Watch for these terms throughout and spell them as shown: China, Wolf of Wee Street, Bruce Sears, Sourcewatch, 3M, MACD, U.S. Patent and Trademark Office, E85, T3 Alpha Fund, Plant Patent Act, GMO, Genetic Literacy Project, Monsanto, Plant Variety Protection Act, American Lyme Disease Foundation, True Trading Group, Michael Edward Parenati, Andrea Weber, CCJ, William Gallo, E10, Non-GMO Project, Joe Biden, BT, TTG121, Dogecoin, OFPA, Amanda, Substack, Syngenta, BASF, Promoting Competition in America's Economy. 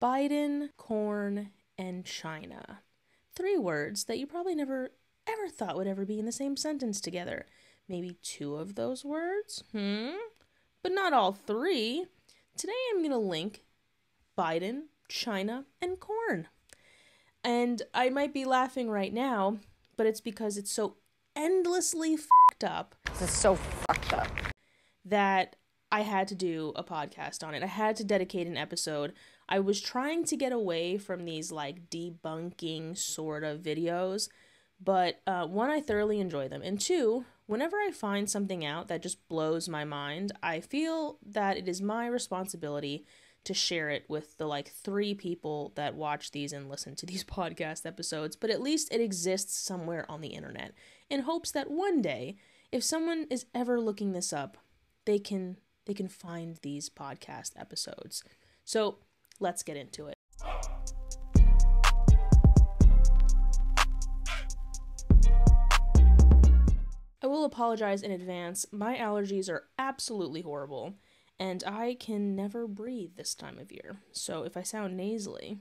Biden, corn, and China. Three words that you probably never ever thought would ever be in the same sentence together. Maybe two of those words? But not all three. Today I'm going to link Biden, China, and corn. And I might be laughing right now, but it's because it's so endlessly fucked up. This is so fucked up. That I had to do a podcast on it. I had to dedicate an episode. I was trying to get away from these like debunking sort of videos, but one, I thoroughly enjoy them. And two, whenever I find something out that just blows my mind, I feel that it is my responsibility to share it with the like three people that watch these and listen to these podcast episodes, but at least it exists somewhere on the internet in hopes that one day, if someone is ever looking this up, they can find these podcast episodes. So let's get into it. I will apologize in advance. My allergies are absolutely horrible, and I can never breathe this time of year. So if I sound nasally,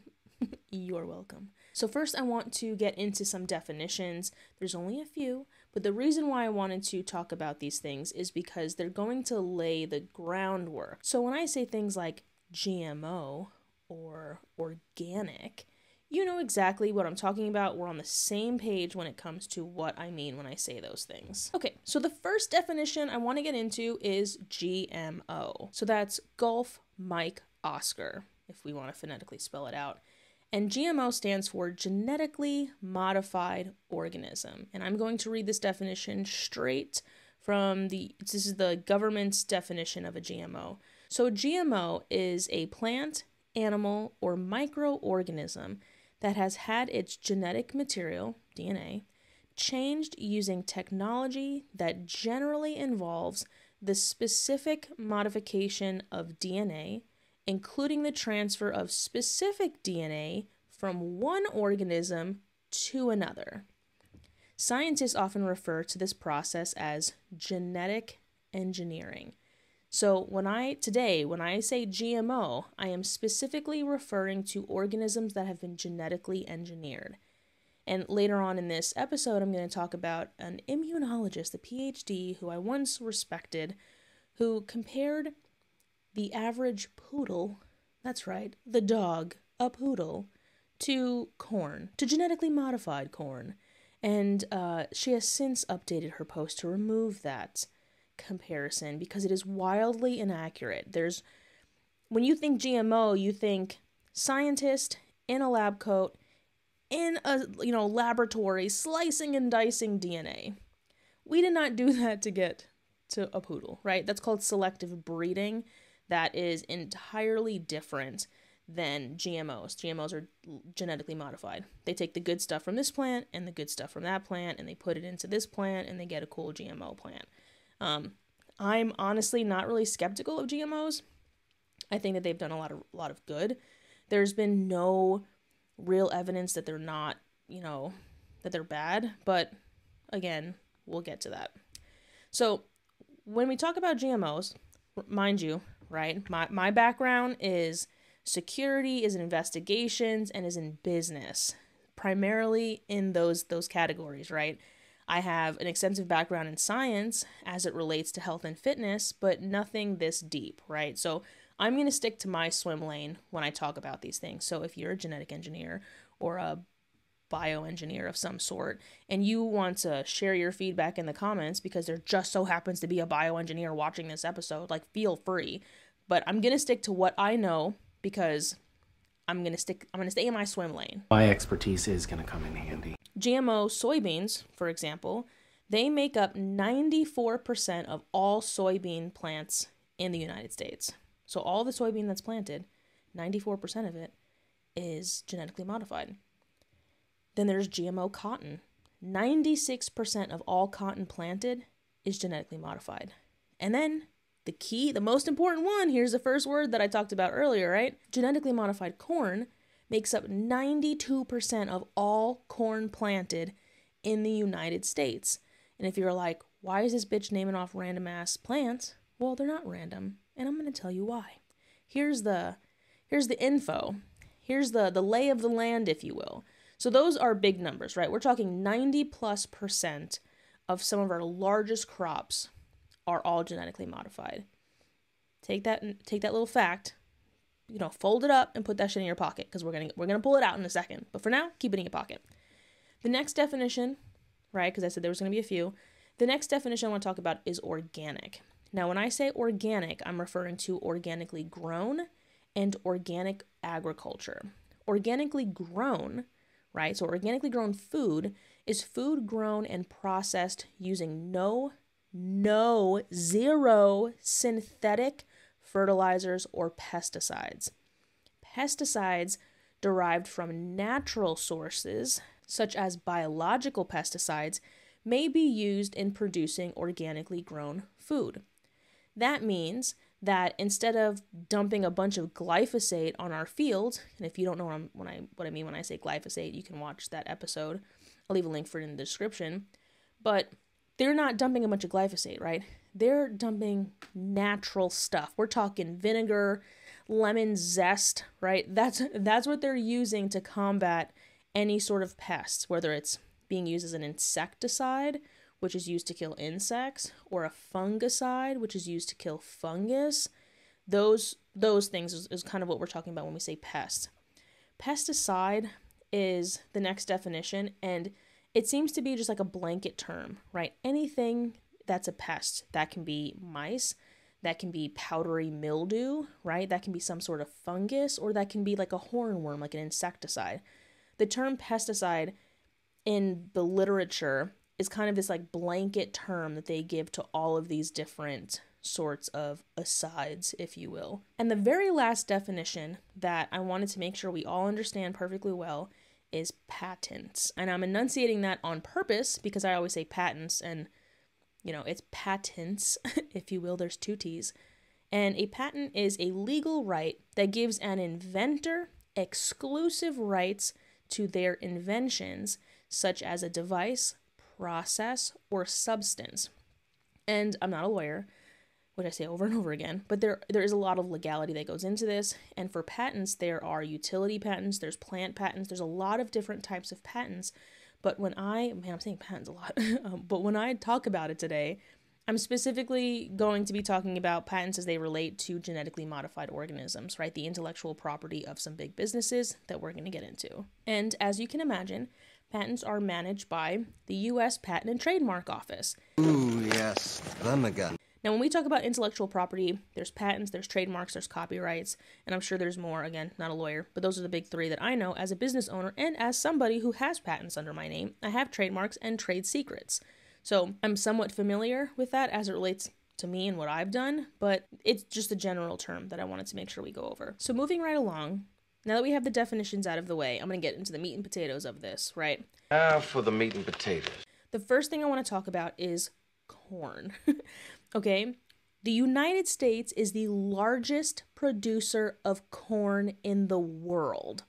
you're welcome. So first I want to get into some definitions. There's only a few, but the reason why I wanted to talk about these things is because they're going to lay the groundwork. So when I say things like GMO or organic, you know exactly what I'm talking about. We're on the same page when it comes to what I mean when I say those things. Okay, so the first definition I want to get into is GMO. So that's Golf Mike Oscar, if we want to phonetically spell it out. And GMO stands for genetically modified organism. And I'm going to read this definition straight from this is the government's definition of a GMO. So GMO is a plant, animal, or microorganism that has had its genetic material, DNA, changed using technology that generally involves the specific modification of DNA, including the transfer of specific DNA from one organism to another. Scientists often refer to this process as genetic engineering. So when I say GMO, I am specifically referring to organisms that have been genetically engineered. And later on in this episode, I'm going to talk about an immunologist, a PhD, who I once respected, who compared the average poodle, that's right, the dog, a poodle, to corn, to genetically modified corn. And she has since updated her post to remove that comparison because it is wildly inaccurate. When you think GMO, you think scientist in a lab coat in a laboratory slicing and dicing DNA. We did not do that to get to a poodle, right? That's called selective breeding. That is entirely different than GMOs. GMOs are genetically modified. They take the good stuff from this plant and the good stuff from that plant and they put it into this plant and they get a cool GMO plant. I'm honestly not really skeptical of GMOs. I think that they've done a lot of good. There's been no real evidence that they're not, that they're bad. But again, we'll get to that. So when we talk about GMOs, mind you, right? My background is security, is in investigations, and is in business, primarily in those categories, right? I have an extensive background in science as it relates to health and fitness, but nothing this deep, right? So I'm going to stick to my swim lane when I talk about these things. So if you're a genetic engineer or a bioengineer of some sort, and you want to share your feedback in the comments because there just so happens to be a bioengineer watching this episode, like feel free. But I'm going to stick to what I know because I'm going to stay in my swim lane. My expertise is going to come in handy. GMO soybeans, for example, they make up 94% of all soybean plants in the United States. So all the soybean that's planted, 94% of it is genetically modified. Then there's GMO cotton. 96% of all cotton planted is genetically modified. And then the most important one, here's the first word that I talked about earlier, right? Genetically modified corn makes up 92% of all corn planted in the United States. And if you're like, why is this bitch naming off random ass plants? Well, they're not random, and I'm going to tell you why. Here's the info. Here's the lay of the land, if you will. So those are big numbers, right? We're talking 90+% of some of our largest crops are all genetically modified. Take that little fact, you know, fold it up and put that shit in your pocket, because we're gonna pull it out in a second. But for now, keep it in your pocket. The next definition, right? Because I said there was gonna be a few. The next definition I want to talk about is organic. Now, when I say organic, I'm referring to organically grown and organic agriculture. Organically grown, right? So organically grown food is food grown and processed using zero synthetic fertilizers or pesticides. Pesticides derived from natural sources, such as biological pesticides, may be used in producing organically grown food. That means that instead of dumping a bunch of glyphosate on our fields, and if you don't know what I mean when I say glyphosate, you can watch that episode. I'll leave a link for it in the description. But they're not dumping a bunch of glyphosate, right? They're dumping natural stuff. We're talking vinegar, lemon zest, right? That's what they're using to combat any sort of pests, whether it's being used as an insecticide, which is used to kill insects, or a fungicide, which is used to kill fungus. Those things is kind of what we're talking about when we say pest. Pesticide is the next definition, and it seems to be just like a blanket term, right? Anything that's a pest. That can be mice, that can be powdery mildew, right? That can be some sort of fungus, or that can be like a hornworm, like an insecticide. The term pesticide in the literature is kind of this like blanket term that they give to all of these different sorts of asides, if you will. And the very last definition that I wanted to make sure we all understand perfectly well is patents. And I'm enunciating that on purpose because I always say patents, and you know, it's patents, if you will, there's two T's. And a patent is a legal right that gives an inventor exclusive rights to their inventions, such as a device, process, or substance. And I'm not a lawyer, which I say over and over again, but there is a lot of legality that goes into this. And for patents, there are utility patents, there's plant patents, there's a lot of different types of patents. But when I'm saying patents a lot, but when I talk about it today, I'm specifically going to be talking about patents as they relate to genetically modified organisms, right? The intellectual property of some big businesses that we're going to get into. And as you can imagine, patents are managed by the U.S. Patent and Trademark Office. Ooh, yes. Oh my God. Now, when we talk about intellectual property, there's patents, there's trademarks, there's copyrights, and I'm sure there's more. Again, not a lawyer, but those are the big three that I know as a business owner and as somebody who has patents under my name. I have trademarks and trade secrets. So I'm somewhat familiar with that as it relates to me and what I've done, but it's just a general term that I wanted to make sure we go over. So moving right along, now that we have the definitions out of the way, I'm going to get into the meat and potatoes of this, right? Now for the meat and potatoes. The first thing I want to talk about is corn, okay? The United States is the largest producer of corn in the world.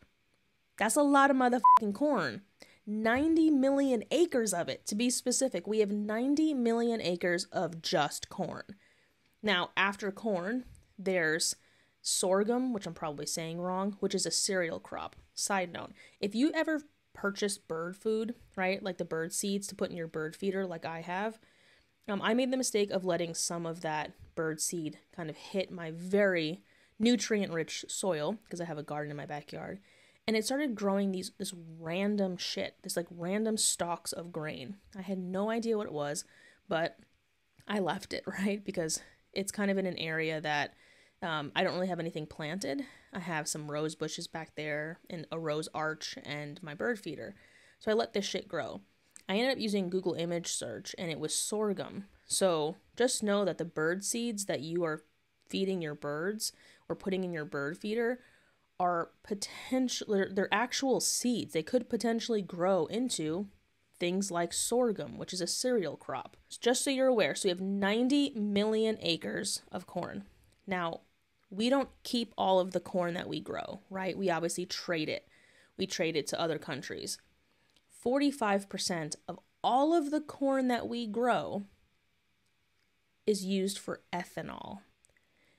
That's a lot of motherfucking corn. 90 million acres of it, to be specific. We have 90 million acres of just corn. Now, after corn, there's sorghum, which I'm probably saying wrong, which is a cereal crop. Side note, if you ever purchase bird food, right, like the bird seeds to put in your bird feeder like I have, I made the mistake of letting some of that bird seed kind of hit my very nutrient-rich soil, because I have a garden in my backyard. And it started growing this random shit, this like random stalks of grain. I had no idea what it was, but I left it, right? Because it's kind of in an area that I don't really have anything planted. I have some rose bushes back there and a rose arch and my bird feeder. So I let this shit grow. I ended up using Google image search and it was sorghum. So just know that the bird seeds that you are feeding your birds or putting in your bird feeder are potentially, they're actual seeds. They could potentially grow into things like sorghum, which is a cereal crop. Just so you're aware, so we have 90 million acres of corn. Now, we don't keep all of the corn that we grow, right? We obviously trade it. We trade it to other countries. 45% of all of the corn that we grow is used for ethanol.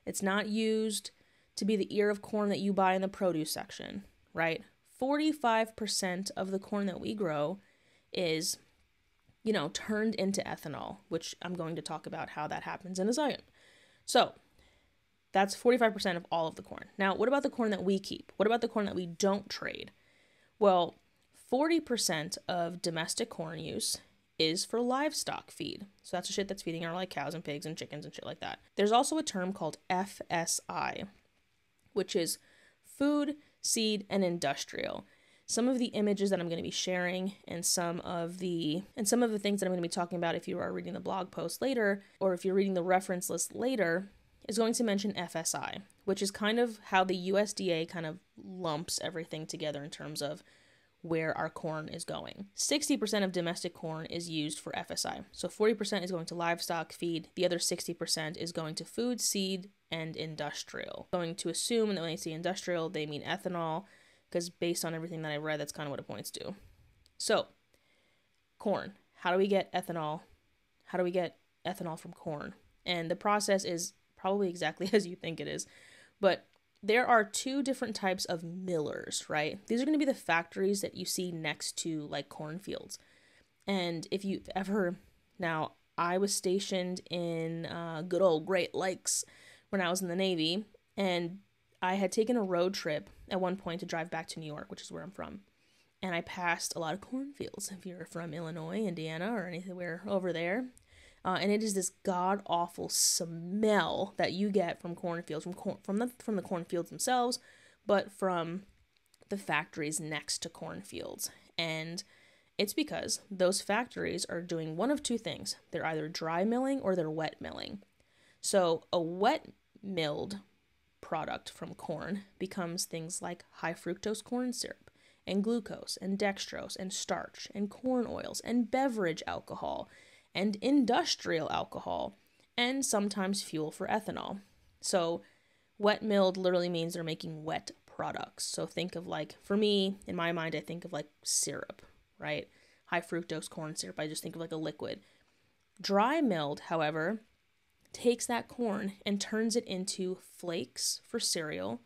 It's not used to be the ear of corn that you buy in the produce section, right? 45% of the corn that we grow is, you know, turned into ethanol, which I'm going to talk about how that happens in a second. So that's 45% of all of the corn. Now, what about the corn that we keep? What about the corn that we don't trade? Well, 40% of domestic corn use is for livestock feed. So that's the shit that's feeding our like cows and pigs and chickens and shit like that. There's also a term called FSI, which is food, seed, and industrial. Some of the images that I'm going to be sharing and some of the things that I'm going to be talking about if you are reading the blog post later, or if you're reading the reference list later, is going to mention FSI, which is kind of how the USDA kind of lumps everything together in terms of where our corn is going. 60% of domestic corn is used for FSI. So 40% is going to livestock feed. The other 60% is going to food, seed, and industrial. I'm going to assume that when they say industrial, they mean ethanol, because based on everything that I read, that's kind of what it points to. So corn, how do we get ethanol? How do we get ethanol from corn? And the process is probably exactly as you think it is, but there are two different types of millers, right? These are going to be the factories that you see next to like cornfields. And if you've ever, now I was stationed in good old Great Lakes when I was in the Navy, and I had taken a road trip at one point to drive back to New York, which is where I'm from. And I passed a lot of cornfields if you're from Illinois, Indiana, or anywhere over there. And it is this god-awful smell that you get from cornfields, from the cornfields themselves, but from the factories next to cornfields. And it's because those factories are doing one of two things. They're either dry milling or they're wet milling. So a wet milled product from corn becomes things like high fructose corn syrup and glucose and dextrose and starch and corn oils and beverage alcohol and industrial alcohol, and sometimes fuel for ethanol. So wet milled literally means they're making wet products. So think of like, for me, in my mind, I think of like syrup, right? High fructose corn syrup, I just think of like a liquid. Dry milled, however, takes that corn and turns it into flakes for cereal,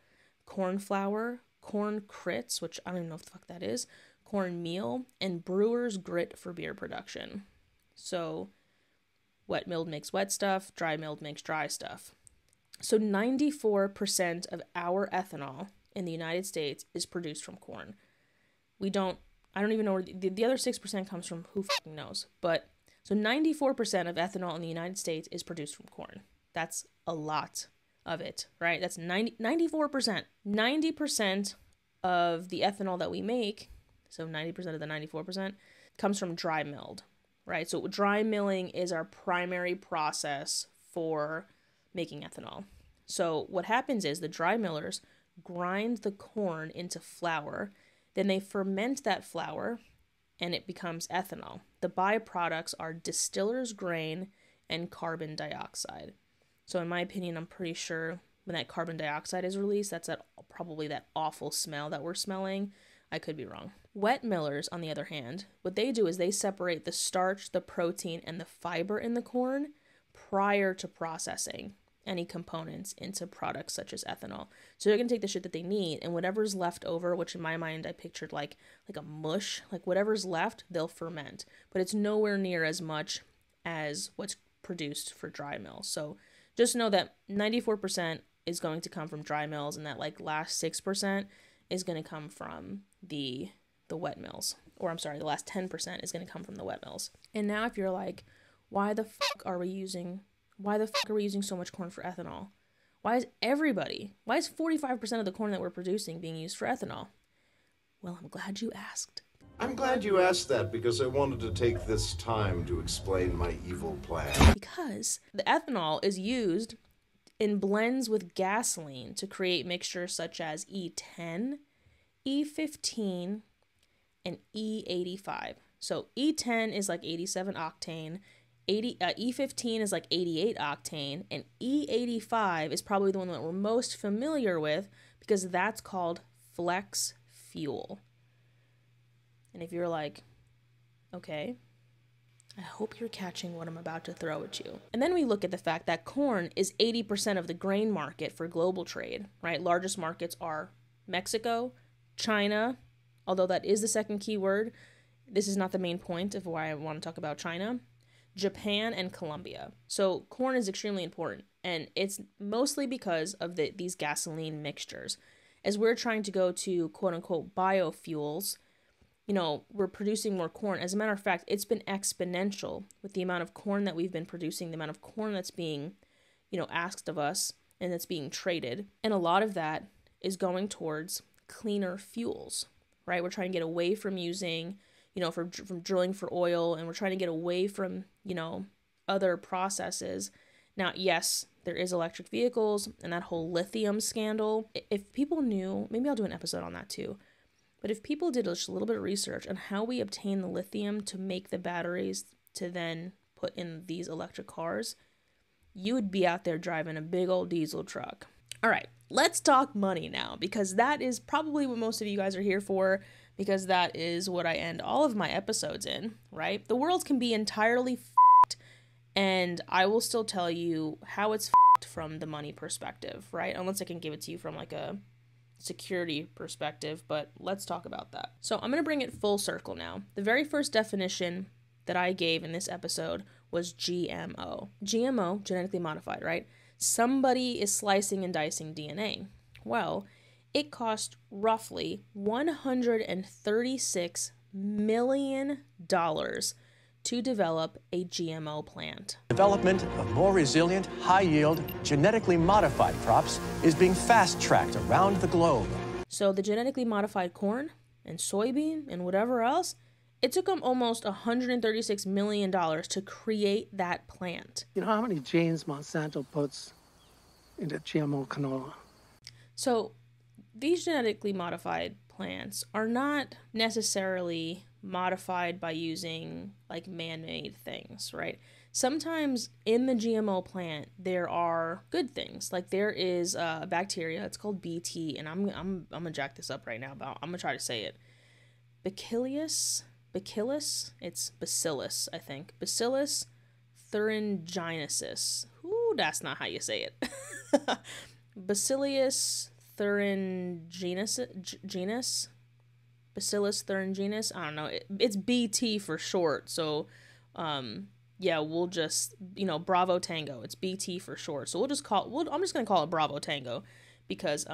corn flour, corn crits, which I don't even know what the fuck that is, corn meal, and brewer's grit for beer production. So wet milled makes wet stuff, dry milled makes dry stuff. So 94% of our ethanol in the United States is produced from corn. I don't even know where the other 6% comes from, who fucking knows. But so 94% of ethanol in the United States is produced from corn. That's a lot of it, right? That's 94%. 90% of the ethanol that we make, so 90% of the 94%, comes from dry milled. Right, so dry milling is our primary process for making ethanol. So what happens is the dry millers grind the corn into flour, then they ferment that flour, and it becomes ethanol. The byproducts are distiller's grain and carbon dioxide. So in my opinion, I'm pretty sure when that carbon dioxide is released, that's probably that awful smell that we're smelling. I could be wrong. Wet millers, on the other hand, what they do is they separate the starch, the protein, and the fiber in the corn prior to processing any components into products such as ethanol. So they're going to take the shit that they need, and whatever's left over, which in my mind I pictured like a mush, like whatever's left, they'll ferment. But it's nowhere near as much as what's produced for dry mill. So just know that 94% is going to come from dry mills, and that like last 6% is going to come from the wet mills, or I'm sorry, the last 10% is going to come from the wet mills. And now if you're like, why the fuck are we using so much corn for ethanol? Why is 45% of the corn that we're producing being used for ethanol? Well, I'm glad you asked. I'm glad you asked that because I wanted to take this time to explain my evil plan. Because the ethanol is used in blends with gasoline to create mixtures such as E10, E15, and E85. So E10 is like 87 octane, E15 is like 88 octane, and E85 is probably the one that we're most familiar with because that's called flex fuel. And if you're like, okay, I hope you're catching what I'm about to throw at you. And then we look at the fact that corn is 80% of the grain market for global trade, right? Largest markets are Mexico, China, although that is the second keyword, this is not the main point of why I want to talk about China, Japan, and Colombia. So corn is extremely important, and it's mostly because of these gasoline mixtures. As we're trying to go to quote-unquote biofuels, you know, we're producing more corn. As a matter of fact, it's been exponential with the amount of corn that we've been producing, the amount of corn that's being, you know, asked of us and that's being traded. And a lot of that is going towards cleaner fuels, right? We're trying to get away from using, you know, from drilling for oil, and we're trying to get away from, you know, other processes. Now, yes, there is electric vehicles and that whole lithium scandal. If people knew, maybe I'll do an episode on that too, but if people did just a little bit of research on how we obtain the lithium to make the batteries to then put in these electric cars, you would be out there driving a big old diesel truck. All right, let's talk money now, because that is probably what most of you guys are here for, because that is what I end all of my episodes in, right? The world can be entirely f***ed, and I will still tell you how it's f***ed from the money perspective, right? Unless I can give it to you from like a security perspective, but let's talk about that. So I'm going to bring it full circle now. The very first definition that I gave in this episode was GMO. GMO, genetically modified, right? Somebody is slicing and dicing DNA. Well, it cost roughly $136 million to develop a GMO plant. Development of more resilient, high-yield, genetically modified crops is being fast-tracked around the globe. So the genetically modified corn and soybean and whatever else, it took them almost $136 million to create that plant. You know how many genes Monsanto puts into GMO canola? So these genetically modified plants are not necessarily modified by using like man-made things, right? Sometimes in the GMO plant, there are good things. Like there is a bacteria, it's called BT, and I'm gonna jack this up right now, but I'm gonna try to say it. Bacillus, I think. Bacillus thuringiensis. Ooh, that's not how you say it. Bacillus thuringiensis. Bacillus thuringiensis. I don't know. It's BT for short. So, yeah, we'll just, you know, Bravo Tango. It's BT for short. So we'll just call. I'm just gonna call it Bravo Tango, because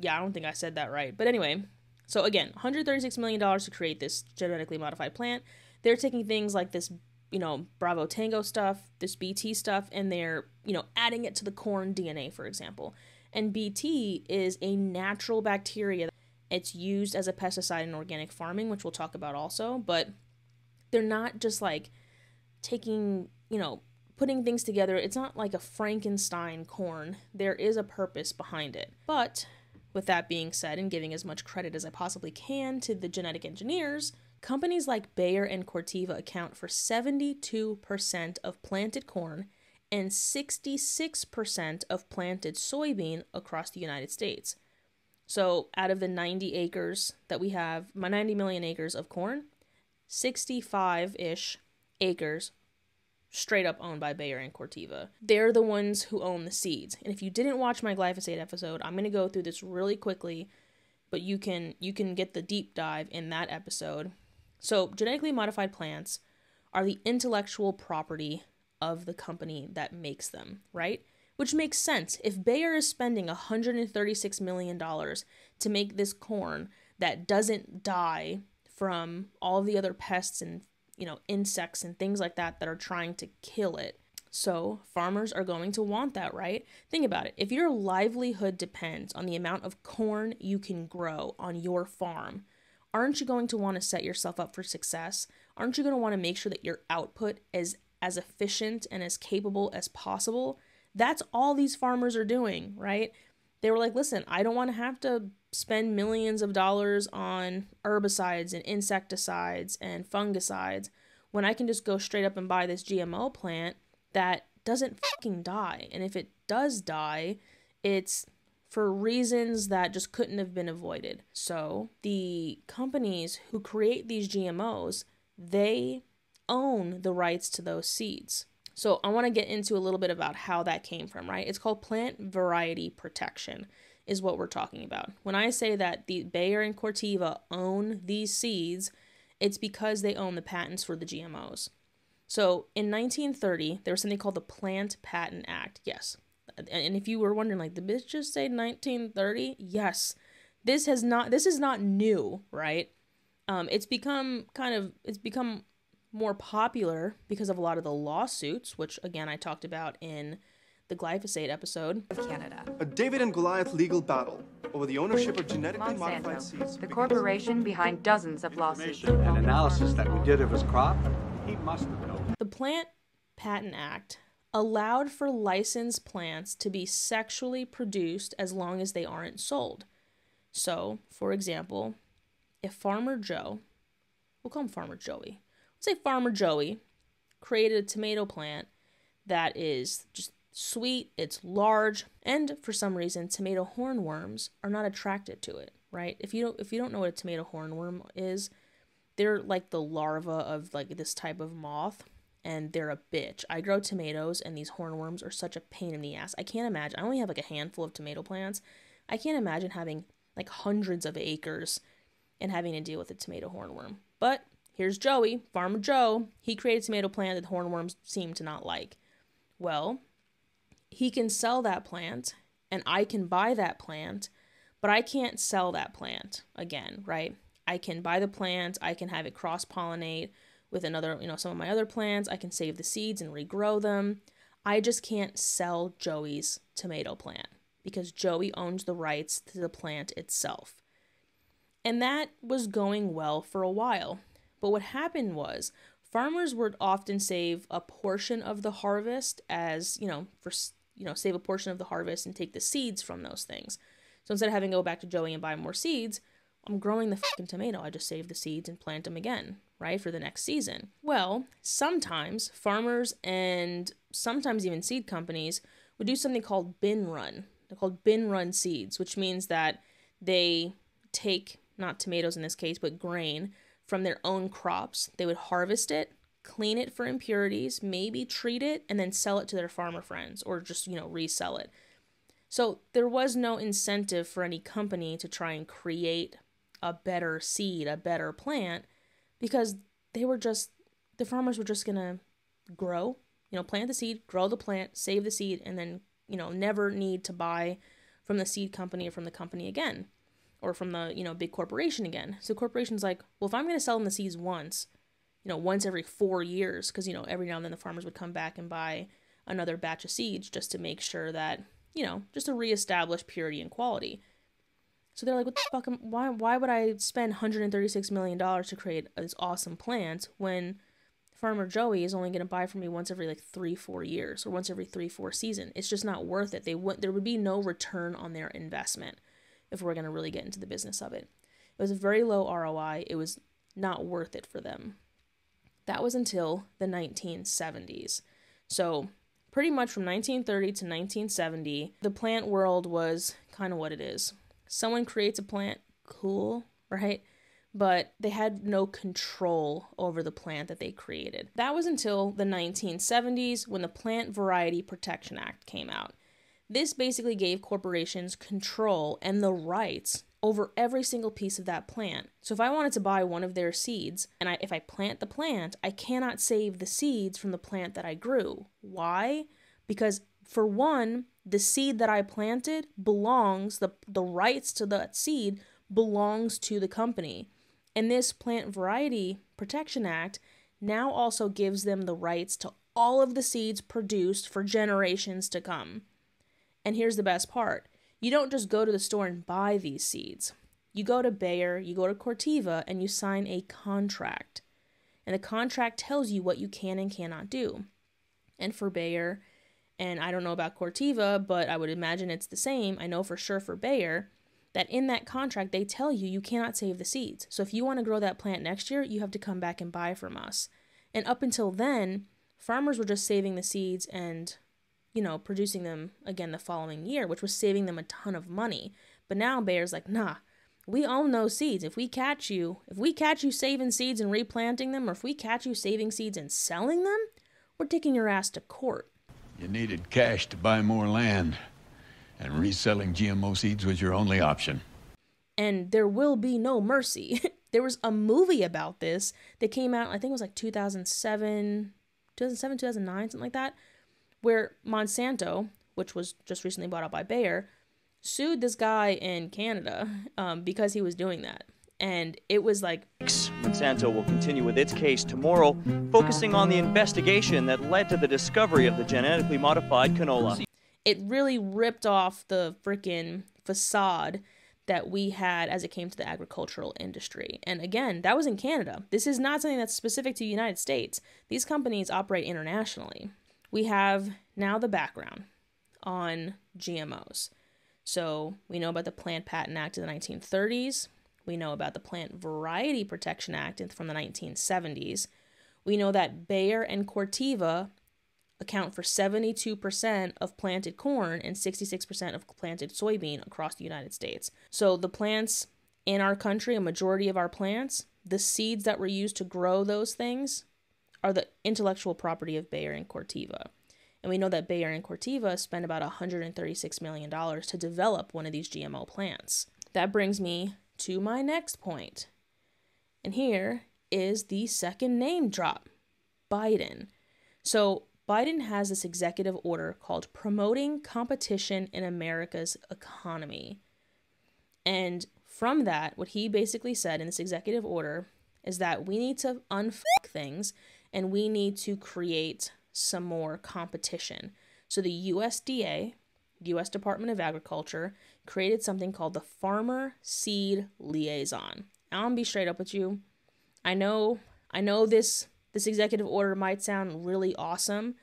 yeah, I don't think I said that right. But anyway, so again, $136 million to create this genetically modified plant. They're taking things like this, you know, Bravo Tango stuff, this BT stuff, and they're, you know, adding it to the corn DNA, for example. And BT is a natural bacteria. It's used as a pesticide in organic farming, which we'll talk about also, but they're not just like taking, you know, putting things together. It's not like a Frankenstein corn. There is a purpose behind it. But with that being said, and giving as much credit as I possibly can to the genetic engineers, companies like Bayer and Corteva account for 72% of planted corn and 66% of planted soybean across the United States. So out of the 90 acres that we have, my 90 million acres of corn, 65-ish acres straight up owned by Bayer and Corteva. They're the ones who own the seeds. And if you didn't watch my glyphosate episode, I'm going to go through this really quickly, but you can get the deep dive in that episode. So genetically modified plants are the intellectual property of the company that makes them, right? Which makes sense. If Bayer is spending $136 million to make this corn that doesn't die from all the other pests and, you know, insects and things like that that are trying to kill it. So farmers are going to want that, right? Think about it. If your livelihood depends on the amount of corn you can grow on your farm, aren't you going to want to set yourself up for success? Aren't you going to want to make sure that your output is as efficient and as capable as possible? That's all these farmers are doing, right? They were like, listen, I don't want to have to spend millions of dollars on herbicides and insecticides and fungicides when I can just go straight up and buy this GMO plant that doesn't fucking die. And if it does die, it's for reasons that just couldn't have been avoided. So the companies who create these GMOs, they own the rights to those seeds. So I want to get into a little bit about how that came from, right? It's called Plant Variety Protection. is what we're talking about. When I say that the Bayer and Corteva own these seeds, it's because they own the patents for the GMOs. So in 1930, there was something called the Plant Patent Act. Yes. And if you were wondering, like, did this just say 1930? Yes. This is not new, right? It's become more popular because of a lot of the lawsuits, which again I talked about in the glyphosate episode. Of Canada. A David and Goliath legal battle over the ownership of genetically modified seeds. The corporation behind dozens of lawsuits. An analysis that we did of his crop, he must have known. The Plant Patent Act allowed for licensed plants to be sexually produced as long as they aren't sold. So, for example, if Farmer Joe, we'll call him Farmer Joey, let's say Farmer Joey created a tomato plant that is just sweet, it's large, and for some reason tomato hornworms are not attracted to it, right? If you don't know what a tomato hornworm is, they're like the larva of like this type of moth, and they're a bitch. I grow tomatoes and these hornworms are such a pain in the ass. I can't imagine. I only have like a handful of tomato plants. I can't imagine having like hundreds of acres and having to deal with a tomato hornworm. But here's Joey, Farmer Joe. He created a tomato plant that the hornworms seem to not like. Well, he can sell that plant and I can buy that plant, but I can't sell that plant again, right? I can buy the plant, I can have it cross-pollinate with another, some of my other plants, I can save the seeds and regrow them. I just can't sell Joey's tomato plant because Joey owns the rights to the plant itself. And that was going well for a while. But what happened was farmers would often save a portion of the harvest as, save a portion of the harvest and take the seeds from those things. So instead of having to go back to Joey and buy more seeds, I'm growing the fucking tomato. I just save the seeds and plant them again, right, for the next season. Well, sometimes farmers and sometimes even seed companies would do something called bin run. They're called bin run seeds, which means that they take, not tomatoes in this case, but grain from their own crops. They would harvest it, clean it for impurities, maybe treat it, and then sell it to their farmer friends or just, resell it. So there was no incentive for any company to try and create a better seed, a better plant, because the farmers were just going to grow, plant the seed, grow the plant, save the seed, and then, never need to buy from the seed company or from the company again, or from the, big corporation again. So corporation's like, well, if I'm going to sell them the seeds once, once every 4 years, because, every now and then the farmers would come back and buy another batch of seeds just to make sure that, just to reestablish purity and quality. So they're like, what the fuck, why would I spend $136 million to create this awesome plant when Farmer Joey is only going to buy from me once every 3-4 years or once every 3-4 seasons? It's just not worth it. There would be no return on their investment if we're going to really get into the business of it. It was a very low ROI. It was not worth it for them. That was until the 1970s. So pretty much from 1930 to 1970, the plant world was kind of what it is. Someone creates a plant, cool, right? But they had no control over the plant that they created. That was until the 1970s when the Plant Variety Protection Act came out. This basically gave corporations control and the rights over every single piece of that plant. So if I wanted to buy one of their seeds, and if I plant the plant, I cannot save the seeds from the plant that I grew. Why? Because for one, the seed that I planted belongs, the rights to that seed belongs to the company. And this Plant Variety Protection Act now also gives them the rights to all of the seeds produced for generations to come. And here's the best part. You don't just go to the store and buy these seeds. You go to Bayer, you go to Corteva, and you sign a contract. And the contract tells you what you can and cannot do. And for Bayer, and I don't know about Corteva, but I would imagine it's the same. I know for sure for Bayer that in that contract, they tell you you cannot save the seeds. So if you want to grow that plant next year, you have to come back and buy from us. And up until then, farmers were just saving the seeds and producing them again the following year, which was saving them a ton of money. But now Bayer's like, nah, we own those seeds. If we catch you saving seeds and replanting them, or if we catch you saving seeds and selling them, we're taking your ass to court. You needed cash to buy more land, and reselling GMO seeds was your only option. And there will be no mercy. There was a movie about this that came out, I think it was like 2007, 2009, something like that, where Monsanto, which was just recently bought out by Bayer, sued this guy in Canada because he was doing that. And it was like... Monsanto will continue with its case tomorrow, focusing on the investigation that led to the discovery of the genetically modified canola. It really ripped off the freaking facade that we had as it came to the agricultural industry. And again, that was in Canada. This is not something that's specific to the United States. These companies operate internationally. We have now the background on GMOs. So we know about the Plant Patent Act of the 1930s. We know about the Plant Variety Protection Act from the 1970s. We know that Bayer and Corteva account for 72% of planted corn and 66% of planted soybean across the United States. So the plants in our country, a majority of our plants, the seeds that were used to grow those things are the intellectual property of Bayer and Corteva. And we know that Bayer and Corteva spend about $136 million to develop one of these GMO plants. That brings me to my next point. And here is the second name drop, Biden. So Biden has this executive order called Promoting Competition in America's Economy. And from that, what he basically said in this executive order is that we need to unfuck things and we need to create some more competition. So the USDA, U.S. Department of Agriculture, created something called the Farmer Seed Liaison. I'm gonna be straight up with you. I know this executive order might sound really awesome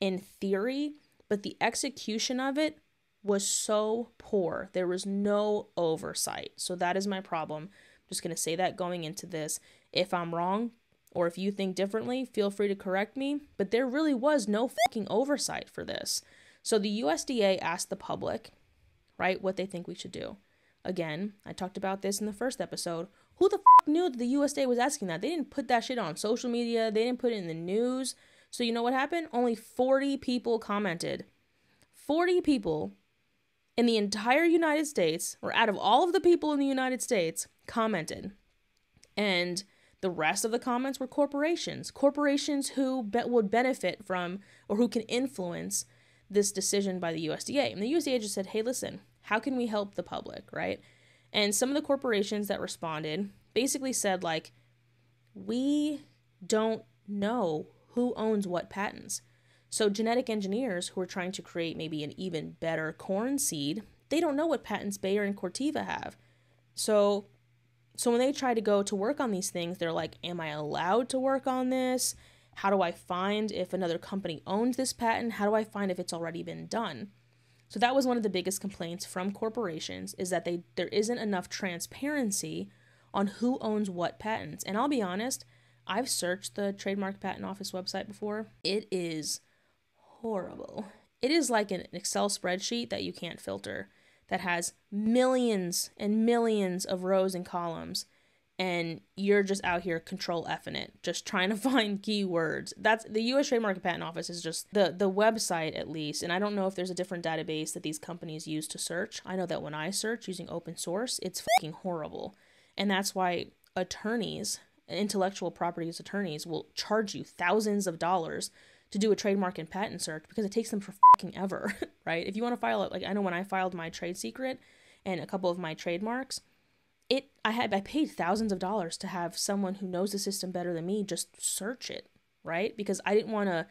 in theory, but the execution of it was so poor. There was no oversight. So that is my problem. I'm just gonna say that going into this. If I'm wrong, or if you think differently, feel free to correct me. But there really was no fucking oversight for this. So the USDA asked the public, right, what they think we should do. Again, I talked about this in the first episode. Who the fuck knew that the USDA was asking that? They didn't put that shit on social media. They didn't put it in the news. So you know what happened? Only 40 people commented. 40 people in the entire United States, or out of all of the people in the United States, commented. And the rest of the comments were corporations. Corporations who would benefit from, or who can influence, this decision by the USDA. And the USDA just said, hey, listen, how can we help the public, right? And some of the corporations that responded basically said, like, we don't know who owns what patents. So genetic engineers who are trying to create maybe an even better corn seed, they don't know what patents Bayer and Corteva have. So when they try to go to work on these things, they're like, am I allowed to work on this? How do I find if another company owns this patent? How do I find if it's already been done? So that was one of the biggest complaints from corporations, is that there isn't enough transparency on who owns what patents. And I'll be honest, I've searched the Trademark Patent Office website before. It is horrible. It is like an Excel spreadsheet that you can't filter, that has millions and millions of rows and columns. And you're just out here control F-ing it, just trying to find keywords. That's the U.S. Trademark and Patent Office is just the website, at least. And I don't know if there's a different database that these companies use to search. I know that when I search using open source, it's fucking horrible. And that's why attorneys, intellectual properties attorneys, will charge you thousands of dollars to do a trademark and patent search, because it takes them for fucking ever, right? If you want to file it, like I know when I filed my trade secret and a couple of my trademarks, I paid thousands of dollars to have someone who knows the system better than me just search it, right? Because I didn't want to,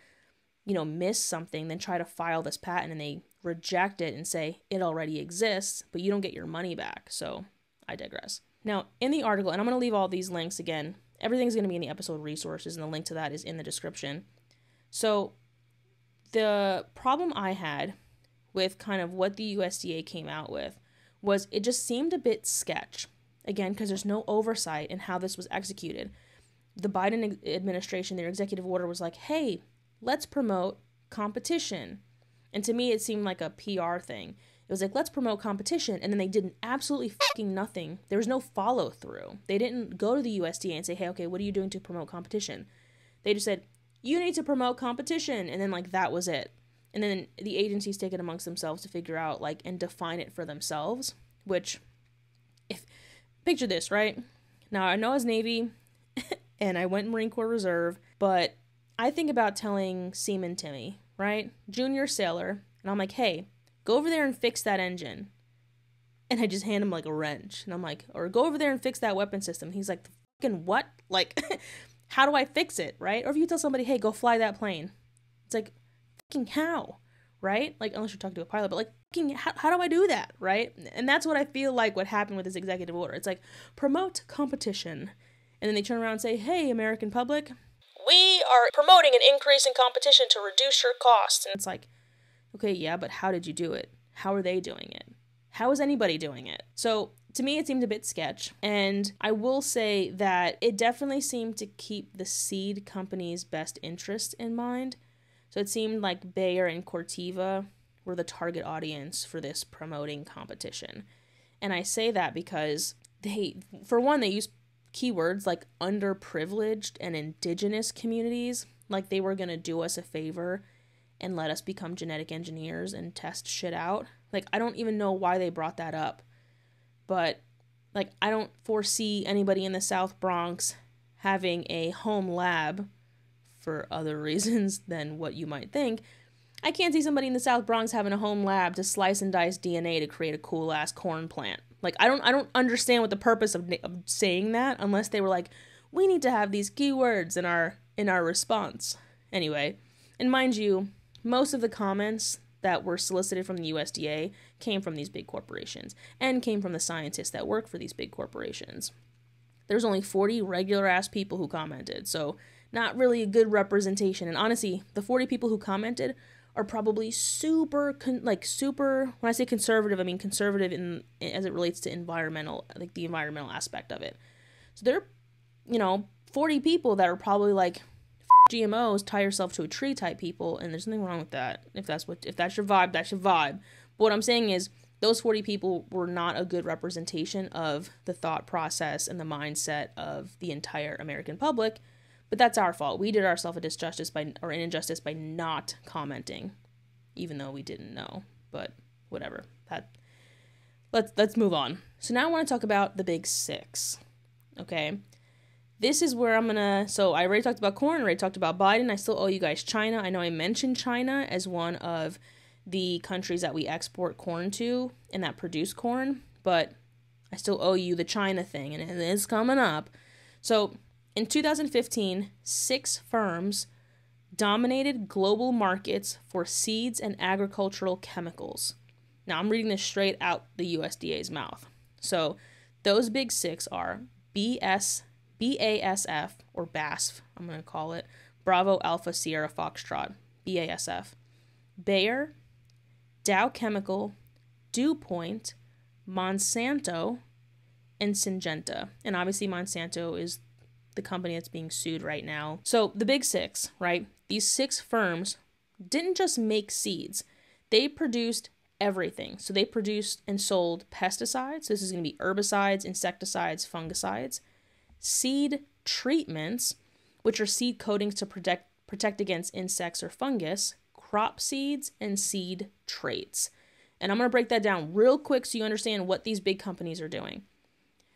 miss something, then try to file this patent and they reject it and say it already exists, but you don't get your money back. So I digress. Now in the article, and I'm going to leave all these links again, everything's going to be in the episode resources and the link to that is in the description. So the problem I had with kind of what the USDA came out with was it just seemed a bit sketch. Again, because there's no oversight in how this was executed. The Biden administration, their executive order was like, hey, let's promote competition. And to me, it seemed like a PR thing. It was like, let's promote competition. And then they did absolutely fucking nothing. There was no follow through. They didn't go to the USDA and say, hey, okay, what are you doing to promote competition? They just said, you need to promote competition. And then like, that was it. And then the agencies take it amongst themselves to figure out, like, and define it for themselves, which, if, picture this, right? Now, I know I was Navy, and I went Marine Corps Reserve, but I think about telling Seaman Timmy, right? Junior sailor, and I'm like, hey, go over there and fix that engine. And I just hand him, like, a wrench, and I'm like, or go over there and fix that weapon system. He's like, the fucking what? Like, how do I fix it, right? Or if you tell somebody, hey, go fly that plane. It's like, how, right? Like, unless you're talking to a pilot, but like, how do I do that, right? And that's what I feel like what happened with this executive order. It's like, promote competition. And then they turn around and say, hey, American public, we are promoting an increase in competition to reduce your costs. And it's like, okay, yeah, but how did you do it? How are they doing it? How is anybody doing it? So to me, it seemed a bit sketch. And I will say that it definitely seemed to keep the seed company's best interest in mind. So it seemed like Bayer and Corteva were the target audience for this promoting competition. And I say that because they, for one, they use keywords like underprivileged and indigenous communities, like they were going to do us a favor and let us become genetic engineers and test shit out. Like, I don't even know why they brought that up. But, like, I don't foresee anybody in the South Bronx having a home lab for other reasons than what you might think. I can't see somebody in the South Bronx having a home lab to slice and dice DNA to create a cool-ass corn plant. Like, I don't understand what the purpose of saying that, unless they were like, we need to have these keywords in our response. Anyway, and mind you, most of the comments that were solicited from the USDA came from these big corporations, and came from the scientists that work for these big corporations. There's only 40 regular-ass people who commented, so not really a good representation. And honestly, the 40 people who commented are probably super, when I say conservative, I mean conservative as it relates to environmental, like the environmental aspect of it. So there are, 40 people that are probably like, F GMOs, tie yourself to a tree type people, and there's nothing wrong with that. If that's your vibe, that's your vibe. But what I'm saying is, those 40 people were not a good representation of the thought process and the mindset of the entire American public. But that's our fault. We did ourselves a disjustice or an injustice by not commenting, even though we didn't know. But whatever. Let's move on. So now I want to talk about the big six. Okay, this is where I'm gonna. So I already talked about corn. I already talked about Biden. I still owe you guys China. I know I mentioned China as one of the countries that we export corn to and that produce corn, but I still owe you the China thing, and it is coming up. So in 2015, 6 firms dominated global markets for seeds and agricultural chemicals. Now, I'm reading this straight out the USDA's mouth. So those big 6 are BASF, or BASF, I'm going to call it, Bravo Alpha Sierra Foxtrot, BASF, Bayer, Dow Chemical, DuPont, Monsanto, and Syngenta. And obviously Monsanto is the company that's being sued right now. So the big 6, right? These 6 firms didn't just make seeds. They produced everything. So they produced and sold pesticides. This is going to be herbicides, insecticides, fungicides, seed treatments, which are seed coatings to protect against insects or fungus, crop seeds, and seed traits. And I'm going to break that down real quick so you understand what these big companies are doing.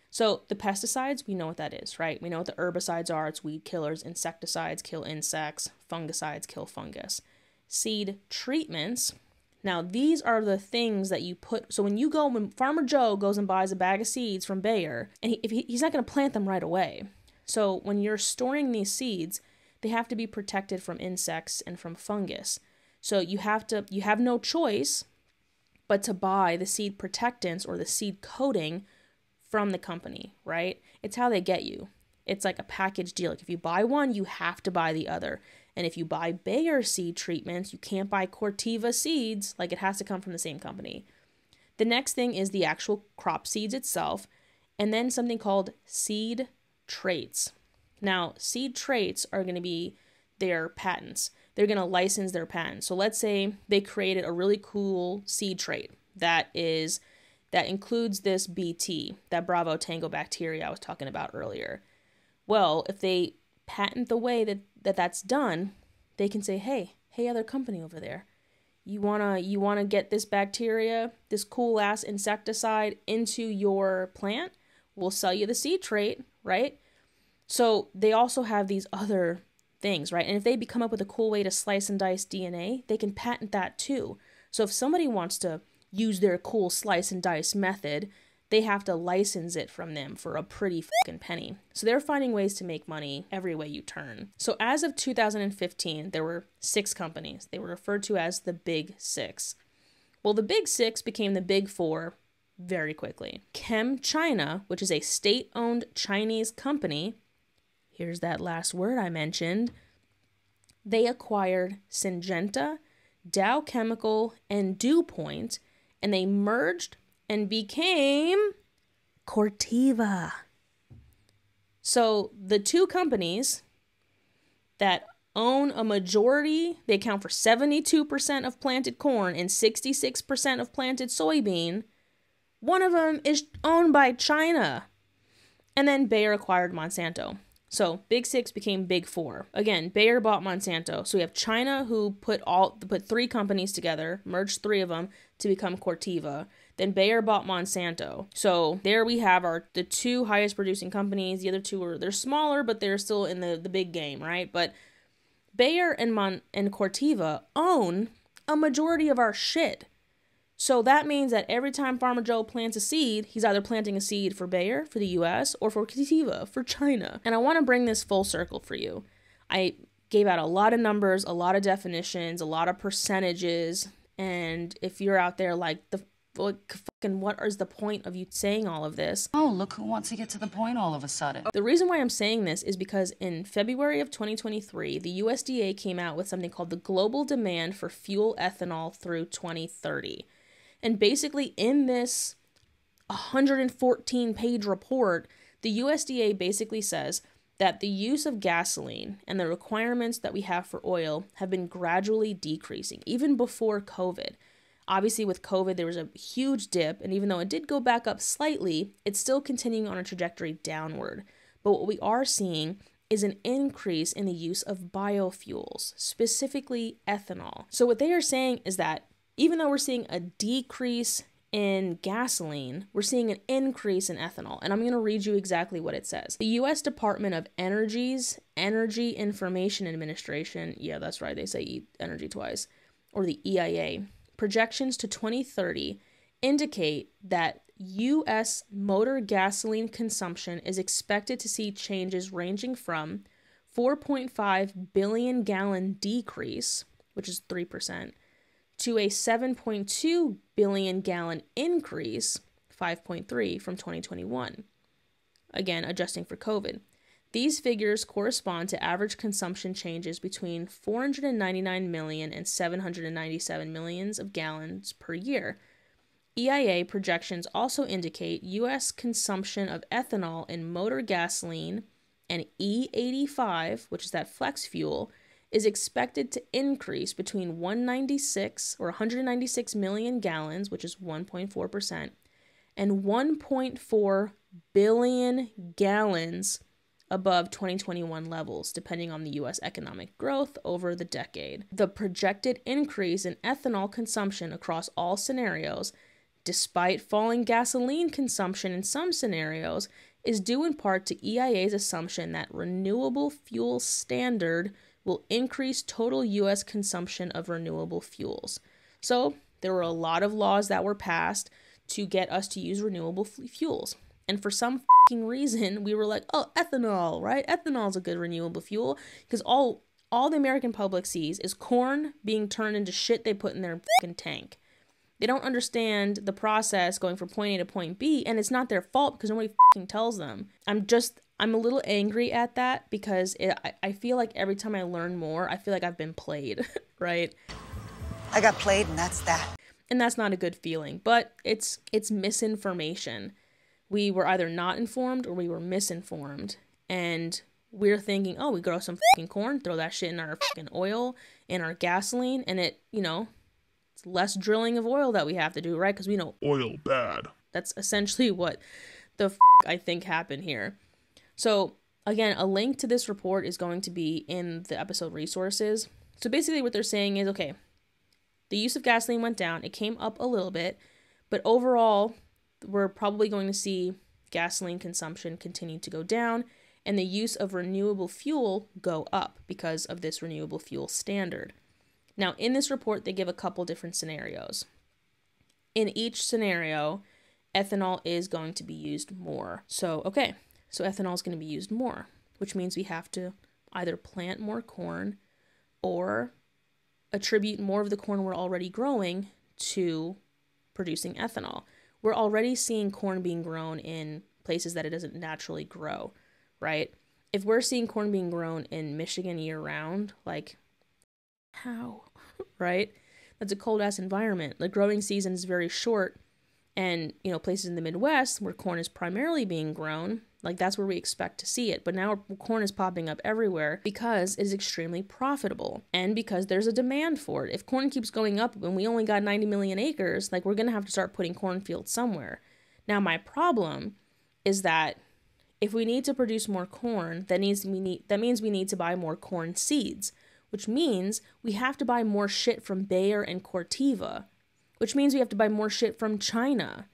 So the pesticides, we know what that is, right? We know what the herbicides are. It's weed killers. Insecticides kill insects. Fungicides kill fungus. Seed treatments. Now, these are the things that you put. So when Farmer Joe goes and buys a bag of seeds from Bayer, and he's not going to plant them right away. So when you're storing these seeds, they have to be protected from insects and from fungus. So you have no choice but to buy the seed protectants or the seed coating from the company, right? It's how they get you. It's like a package deal. Like if you buy one, you have to buy the other. And if you buy Bayer seed treatments, you can't buy Corteva seeds. Like it has to come from the same company. The next thing is the actual crop seeds itself, and then something called seed traits. Now, seed traits are going to be their patents. They're going to license their patents. So let's say they created a really cool seed trait that includes this BT, that Bravo Tango bacteria I was talking about earlier. Well, if they patent the way that's done, they can say, hey, other company over there, You wanna get this bacteria, this cool ass insecticide into your plant. We'll sell you the seed trait, right? So they also have these other things, right? And if they come up with a cool way to slice and dice DNA, they can patent that too. So if somebody wants to use their cool slice and dice method, they have to license it from them for a pretty fucking penny. So they're finding ways to make money every way you turn. So as of 2015, there were 6 companies. They were referred to as the Big Six. Well, the Big Six became the Big Four very quickly. ChemChina, which is a state-owned Chinese company, here's that last word I mentioned, they acquired Syngenta, Dow Chemical, and DuPont, and they merged and became Corteva. So the two companies that own a majority, they account for 72% of planted corn and 66% of planted soybean. One of them is owned by China. And then Bayer acquired Monsanto. So Big Six became Big Four. Again, Bayer bought Monsanto. So we have China, who put 3 companies together, merged 3 of them to become Corteva. Then Bayer bought Monsanto. So there we have the 2 highest producing companies. The other 2 they're smaller, but they're still in the big game, right? But Bayer and Corteva own a majority of our shit. So that means that every time Farmer Joe plants a seed, he's either planting a seed for Bayer, for the US, or for Corteva, for China. And I want to bring this full circle for you. I gave out a lot of numbers, a lot of definitions, a lot of percentages. And if you're out there like fucking what is the point of you saying all of this? Oh, look who wants to get to the point all of a sudden. The reason why I'm saying this is because in February of 2023, the USDA came out with something called the Global Demand for Fuel Ethanol through 2030. And basically in this 114-page report, the USDA basically says that the use of gasoline and the requirements that we have for oil have been gradually decreasing, even before COVID. Obviously, with COVID, there was a huge dip, and even though it did go back up slightly, it's still continuing on a trajectory downward. But what we are seeing is an increase in the use of biofuels, specifically ethanol. So what they are saying is that even though we're seeing a decrease in gasoline, we're seeing an increase in ethanol. And I'm going to read you exactly what it says. The U.S. Department of Energy's Energy Information Administration, yeah, that's right, they say energy twice, or the EIA, projections to 2030 indicate that U.S. motor gasoline consumption is expected to see changes ranging from 4.5 billion gallon decrease, which is 3%, to a 7.2 billion gallon increase, 5.3, from 2021, again, adjusting for COVID. These figures correspond to average consumption changes between 499 million and 797 million of gallons per year. EIA projections also indicate U.S. consumption of ethanol in motor gasoline and E85, which is that flex fuel, is expected to increase between 196 million gallons, which is 1.4%, and 1.4 billion gallons above 2021 levels, depending on the U.S. economic growth over the decade. The projected increase in ethanol consumption across all scenarios, despite falling gasoline consumption in some scenarios, is due in part to EIA's assumption that renewable fuel standard will increase total U.S. consumption of renewable fuels. So there were a lot of laws that were passed to get us to use renewable fuels. And for some fucking reason, we were like, oh, ethanol, right? Ethanol's a good renewable fuel, because all the American public sees is corn being turned into shit they put in their fucking tank. They don't understand the process going from point A to point B, and it's not their fault because nobody fucking tells them. I'm a little angry at that because I feel like every time I learn more, I feel like I've been played, right? I got played, and that's that. And that's not a good feeling, but it's misinformation. We were either not informed or we were misinformed, and we're thinking, oh, we grow some fucking corn, throw that shit in our fucking oil, in our gasoline, and it, you know, it's less drilling of oil that we have to do, right? Because we know oil bad. That's essentially what the fuck I think happened here. So again, a link to this report is going to be in the episode resources. So basically what they're saying is, okay, the use of gasoline went down. It came up a little bit, but overall, we're probably going to see gasoline consumption continue to go down and the use of renewable fuel go up because of this renewable fuel standard. Now, in this report, they give a couple different scenarios. In each scenario, ethanol is going to be used more. So, okay, so ethanol is going to be used more, which means we have to either plant more corn or attribute more of the corn we're already growing to producing ethanol. We're already seeing corn being grown in places that it doesn't naturally grow, right? If we're seeing corn being grown in Michigan year-round, like, how, right? That's a cold-ass environment. The growing season is very short, and, you know, places in the Midwest where corn is primarily being grown, like, that's where we expect to see it. But now corn is popping up everywhere because it is extremely profitable and because there's a demand for it. If corn keeps going up and we only got 90 million acres, like, we're going to have to start putting cornfields somewhere. Now, my problem is that if we need to produce more corn, that means we need to buy more corn seeds, which means we have to buy more shit from Bayer and Corteva, which means we have to buy more shit from China.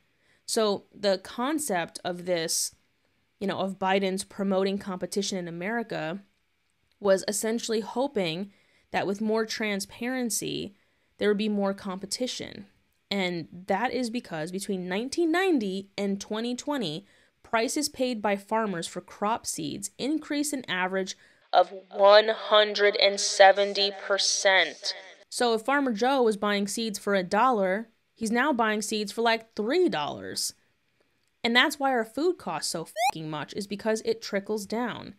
So the concept of this, you know, of Biden's promoting competition in America was essentially hoping that with more transparency, there would be more competition. And that is because between 1990 and 2020, prices paid by farmers for crop seeds increased an average of 170%. So if Farmer Joe was buying seeds for $1, he's now buying seeds for like $3. And that's why our food costs so fucking much, is because it trickles down.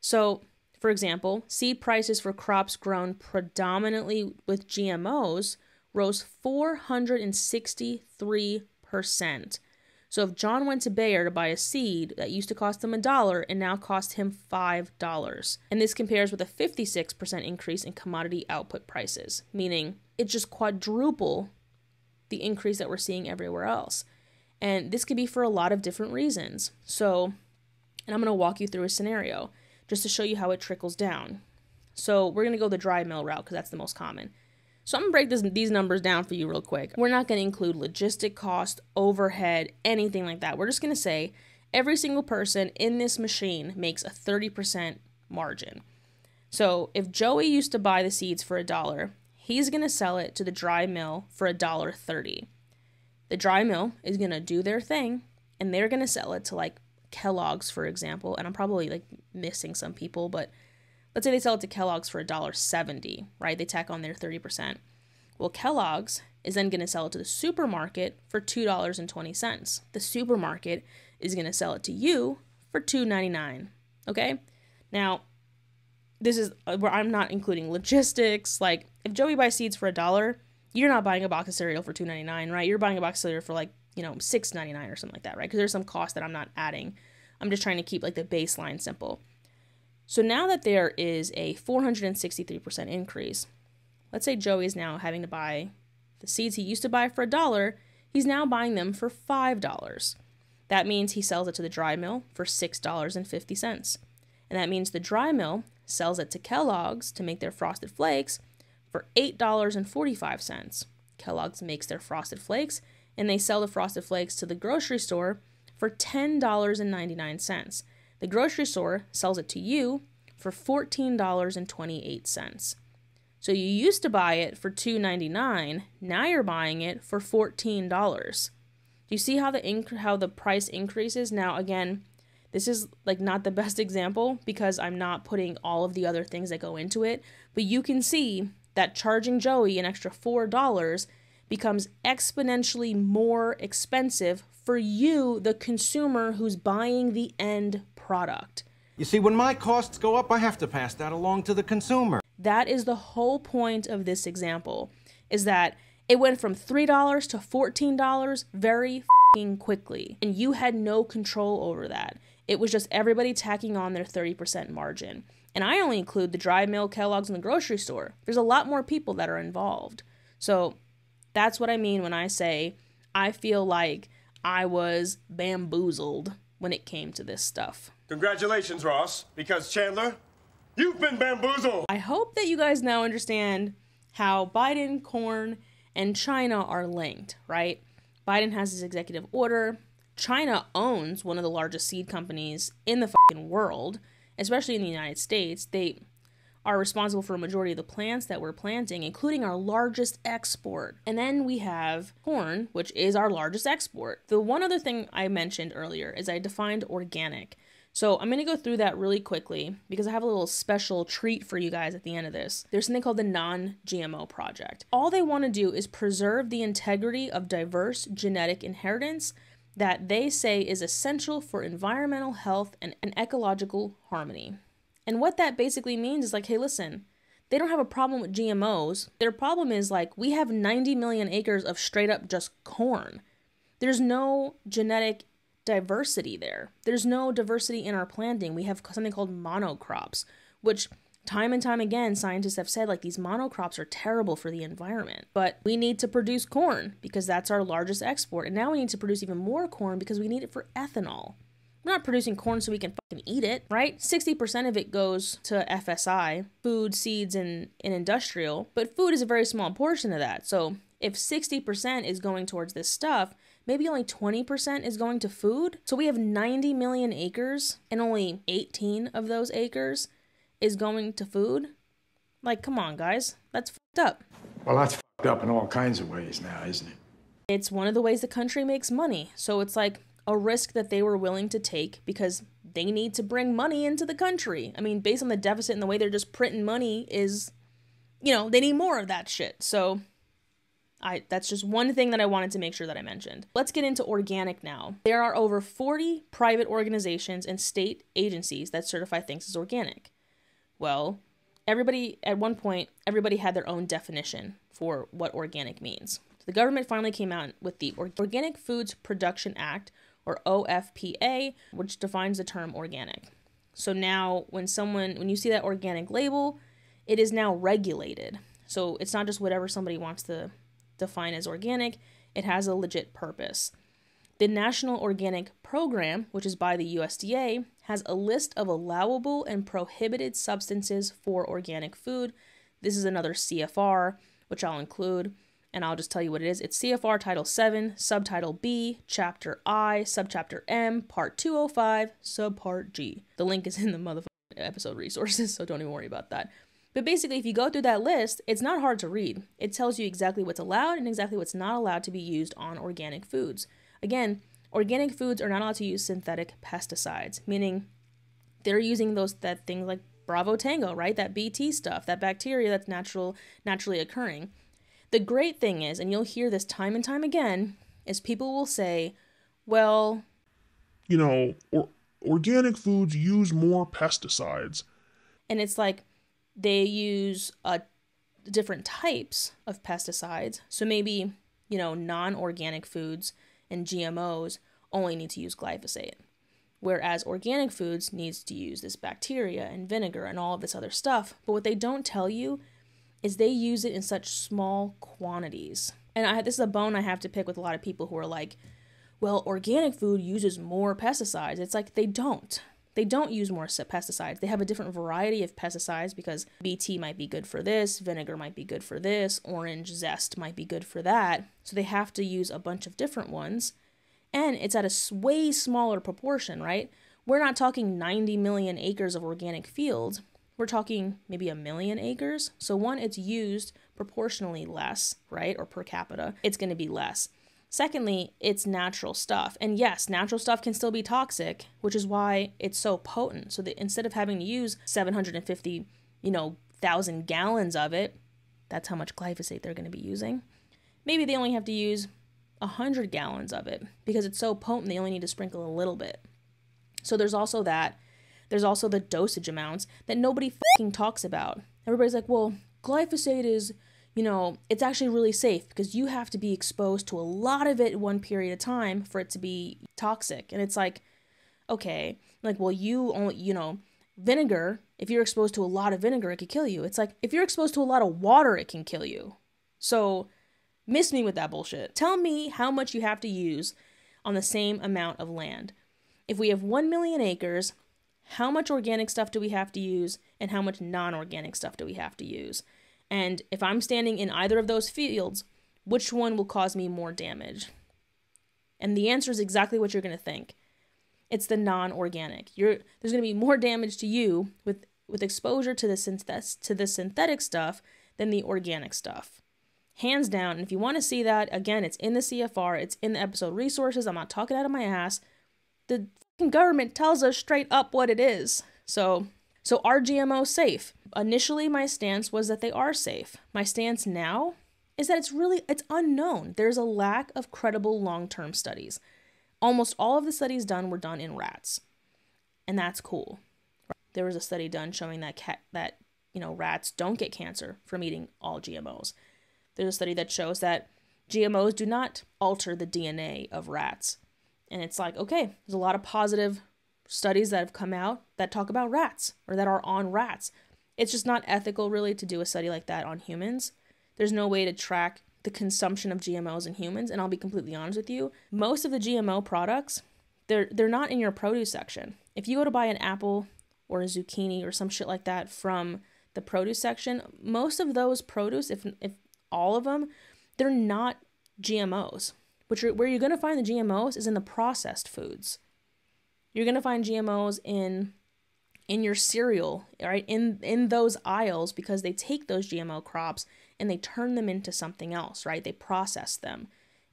So, for example, seed prices for crops grown predominantly with GMOs rose 463%. So if John went to Bayer to buy a seed that used to cost him $1 and now cost him $5. And this compares with a 56% increase in commodity output prices, meaning it just quadrupled the increase that we're seeing everywhere else. And this could be for a lot of different reasons. So, and I'm going to walk you through a scenario just to show you how it trickles down. So we're going to go the dry mill route because that's the most common. So I'm going to break these numbers down for you real quick. We're not going to include logistic cost, overhead, anything like that. We're just going to say every single person in this machine makes a 30% margin. So if Joey used to buy the seeds for $1, he's going to sell it to the dry mill for $1.30. The dry mill is going to do their thing, and they're going to sell it to, like, Kellogg's, for example. And I'm probably, like, missing some people, but let's say they sell it to Kellogg's for $1.70, right? They tack on their 30%. Well, Kellogg's is then going to sell it to the supermarket for $2.20. The supermarket is going to sell it to you for $2.99, okay? Now, this is where I'm not including logistics. Like, if Joey buys seeds for $1, you're not buying a box of cereal for $2.99, right? You're buying a box of cereal for, like, you know, $6.99 or something like that, right? Because there's some cost that I'm not adding. I'm just trying to keep, like, the baseline simple. So now that there is a 463% increase, let's say Joey is now having to buy the seeds he used to buy for $1, he's now buying them for $5. That means he sells it to the dry mill for $6.50. And that means the dry mill sells it to Kellogg's to make their Frosted Flakes for $8.45. Kellogg's makes their Frosted Flakes, and they sell the Frosted Flakes to the grocery store for $10.99. The grocery store sells it to you for $14.28. So you used to buy it for $2.99. Now you're buying it for $14. Do you see how the price increases? Now, again, this is, like, not the best example because I'm not putting all of the other things that go into it. But you can see that charging Joey an extra $4 becomes exponentially more expensive for you, the consumer who's buying the end product. You see, when my costs go up, I have to pass that along to the consumer. That is the whole point of this example, is that it went from $3 to $14 very fucking quickly, and you had no control over that. It was just everybody tacking on their 30% margin. And I only include the dry mill, Kellogg's, and the grocery store. There's a lot more people that are involved. So that's what I mean when I say I feel like I was bamboozled when it came to this stuff. Congratulations, Ross, because Chandler, you've been bamboozled. I hope that you guys now understand how Biden, corn, and China are linked, right? Biden has his executive order. China owns one of the largest seed companies in the fucking world, especially in the United States. They are responsible for a majority of the plants that we're planting, including our largest export. And then we have corn, which is our largest export. The one other thing I mentioned earlier is I defined organic. So I'm going to go through that really quickly because I have a little special treat for you guys at the end of this. There's something called the Non-GMO Project. All they want to do is preserve the integrity of diverse genetic inheritance that they say is essential for environmental health and ecological harmony. And what that basically means is like, hey, listen, they don't have a problem with GMOs. Their problem is like, we have 90 million acres of straight up just corn. There's no genetic diversity there. There's no diversity in our planting. We have something called monocrops, which time and time again, scientists have said like these monocrops are terrible for the environment, but we need to produce corn because that's our largest export. And now we need to produce even more corn because we need it for ethanol. We're not producing corn so we can fucking eat it, right? 60% of it goes to FSI, food, seeds, and industrial, but food is a very small portion of that. So if 60% is going towards this stuff, maybe only 20% is going to food. So we have 90 million acres and only 18 of those acres is going to food. Like, come on, guys, that's fucked up. Well, that's fucked up in all kinds of ways now, isn't it? It's one of the ways the country makes money. So it's like a risk that they were willing to take because they need to bring money into the country. I mean, based on the deficit and the way they're just printing money is, you know, they need more of that shit. So that's just one thing that I wanted to make sure that I mentioned. Let's get into organic now. There are over 40 private organizations and state agencies that certify things as organic. Well, everybody at one point, everybody had their own definition for what organic means. So the government finally came out with the Organic Foods Production Act, or OFPA, which defines the term organic. So now when you see that organic label, it is now regulated. So it's not just whatever somebody wants to define as organic, it has a legit purpose. The National Organic Program, which is by the USDA, has a list of allowable and prohibited substances for organic food. This is another CFR, which I'll include. And I'll just tell you what it is. It's CFR Title 7, Subtitle B, Chapter I, Subchapter M, Part 205, Subpart G. The link is in the motherfucking episode resources, so don't even worry about that. But basically, if you go through that list, it's not hard to read. It tells you exactly what's allowed and exactly what's not allowed to be used on organic foods. Again, organic foods are not allowed to use synthetic pesticides, meaning they're using that thing like Bravo Tango, right? That BT stuff, that bacteria that's naturally occurring. The great thing is, and you'll hear this time and time again, is people will say, well, you know, organic foods use more pesticides. And it's like they use different types of pesticides. So maybe, you know, non-organic foods and GMOs only need to use glyphosate, whereas organic foods needs to use this bacteria and vinegar and all of this other stuff. But what they don't tell you is they use it in such small quantities. And this is a bone I have to pick with a lot of people who are like, well, organic food uses more pesticides. It's like, they don't. They don't use more pesticides. They have a different variety of pesticides because BT might be good for this, vinegar might be good for this, orange zest might be good for that. So they have to use a bunch of different ones. And it's at a way smaller proportion, right? We're not talking 90 million acres of organic fields. We're talking maybe 1 million acres. So one, it's used proportionally less, right? Or per capita, it's going to be less. Secondly, it's natural stuff. And yes, natural stuff can still be toxic, which is why it's so potent. So that instead of having to use 750, thousand gallons of it, that's how much glyphosate they're going to be using. Maybe they only have to use 100 gallons of it because it's so potent. They only need to sprinkle a little bit. So there's also that. There's also the dosage amounts that nobody fucking talks about. Everybody's like, well, glyphosate is, it's actually really safe because you have to be exposed to a lot of it one period of time for it to be toxic. And it's like, okay, like, well, you only, vinegar, if you're exposed to a lot of vinegar, it could kill you. It's like, if you're exposed to a lot of water, it can kill you. So miss me with that bullshit. Tell me how much you have to use on the same amount of land. If we have 1 million acres, how much organic stuff do we have to use and how much non-organic stuff do we have to use? And if I'm standing in either of those fields, which one will cause me more damage? And the answer is exactly what you're going to think. It's the non-organic. There's going to be more damage to you with exposure to the synthetic stuff than the organic stuff. Hands down. And if you want to see that, again, it's in the CFR. It's in the episode resources. I'm not talking out of my ass. The fucking government tells us straight up what it is. So are GMOs safe? Initially, my stance was that they are safe. My stance now is that it's unknown. There's a lack of credible long-term studies. Almost all of the studies done were done in rats. And that's cool. There was a study done showing that rats don't get cancer from eating all GMOs. There's a study that shows that GMOs do not alter the DNA of rats. And it's like, okay, there's a lot of positive studies that have come out that talk about rats or that are on rats. It's just not ethical really to do a study like that on humans. There's no way to track the consumption of GMOs in humans. And I'll be completely honest with you. Most of the GMO products, they're not in your produce section. If you go to buy an apple or a zucchini or some shit like that from the produce section, most of those produce, if all of them, they're not GMOs. Where you're going to find the GMOs is in the processed foods. You're going to find GMOs in your cereal, right? In those aisles, because they take those GMO crops and they turn them into something else, right? They process them.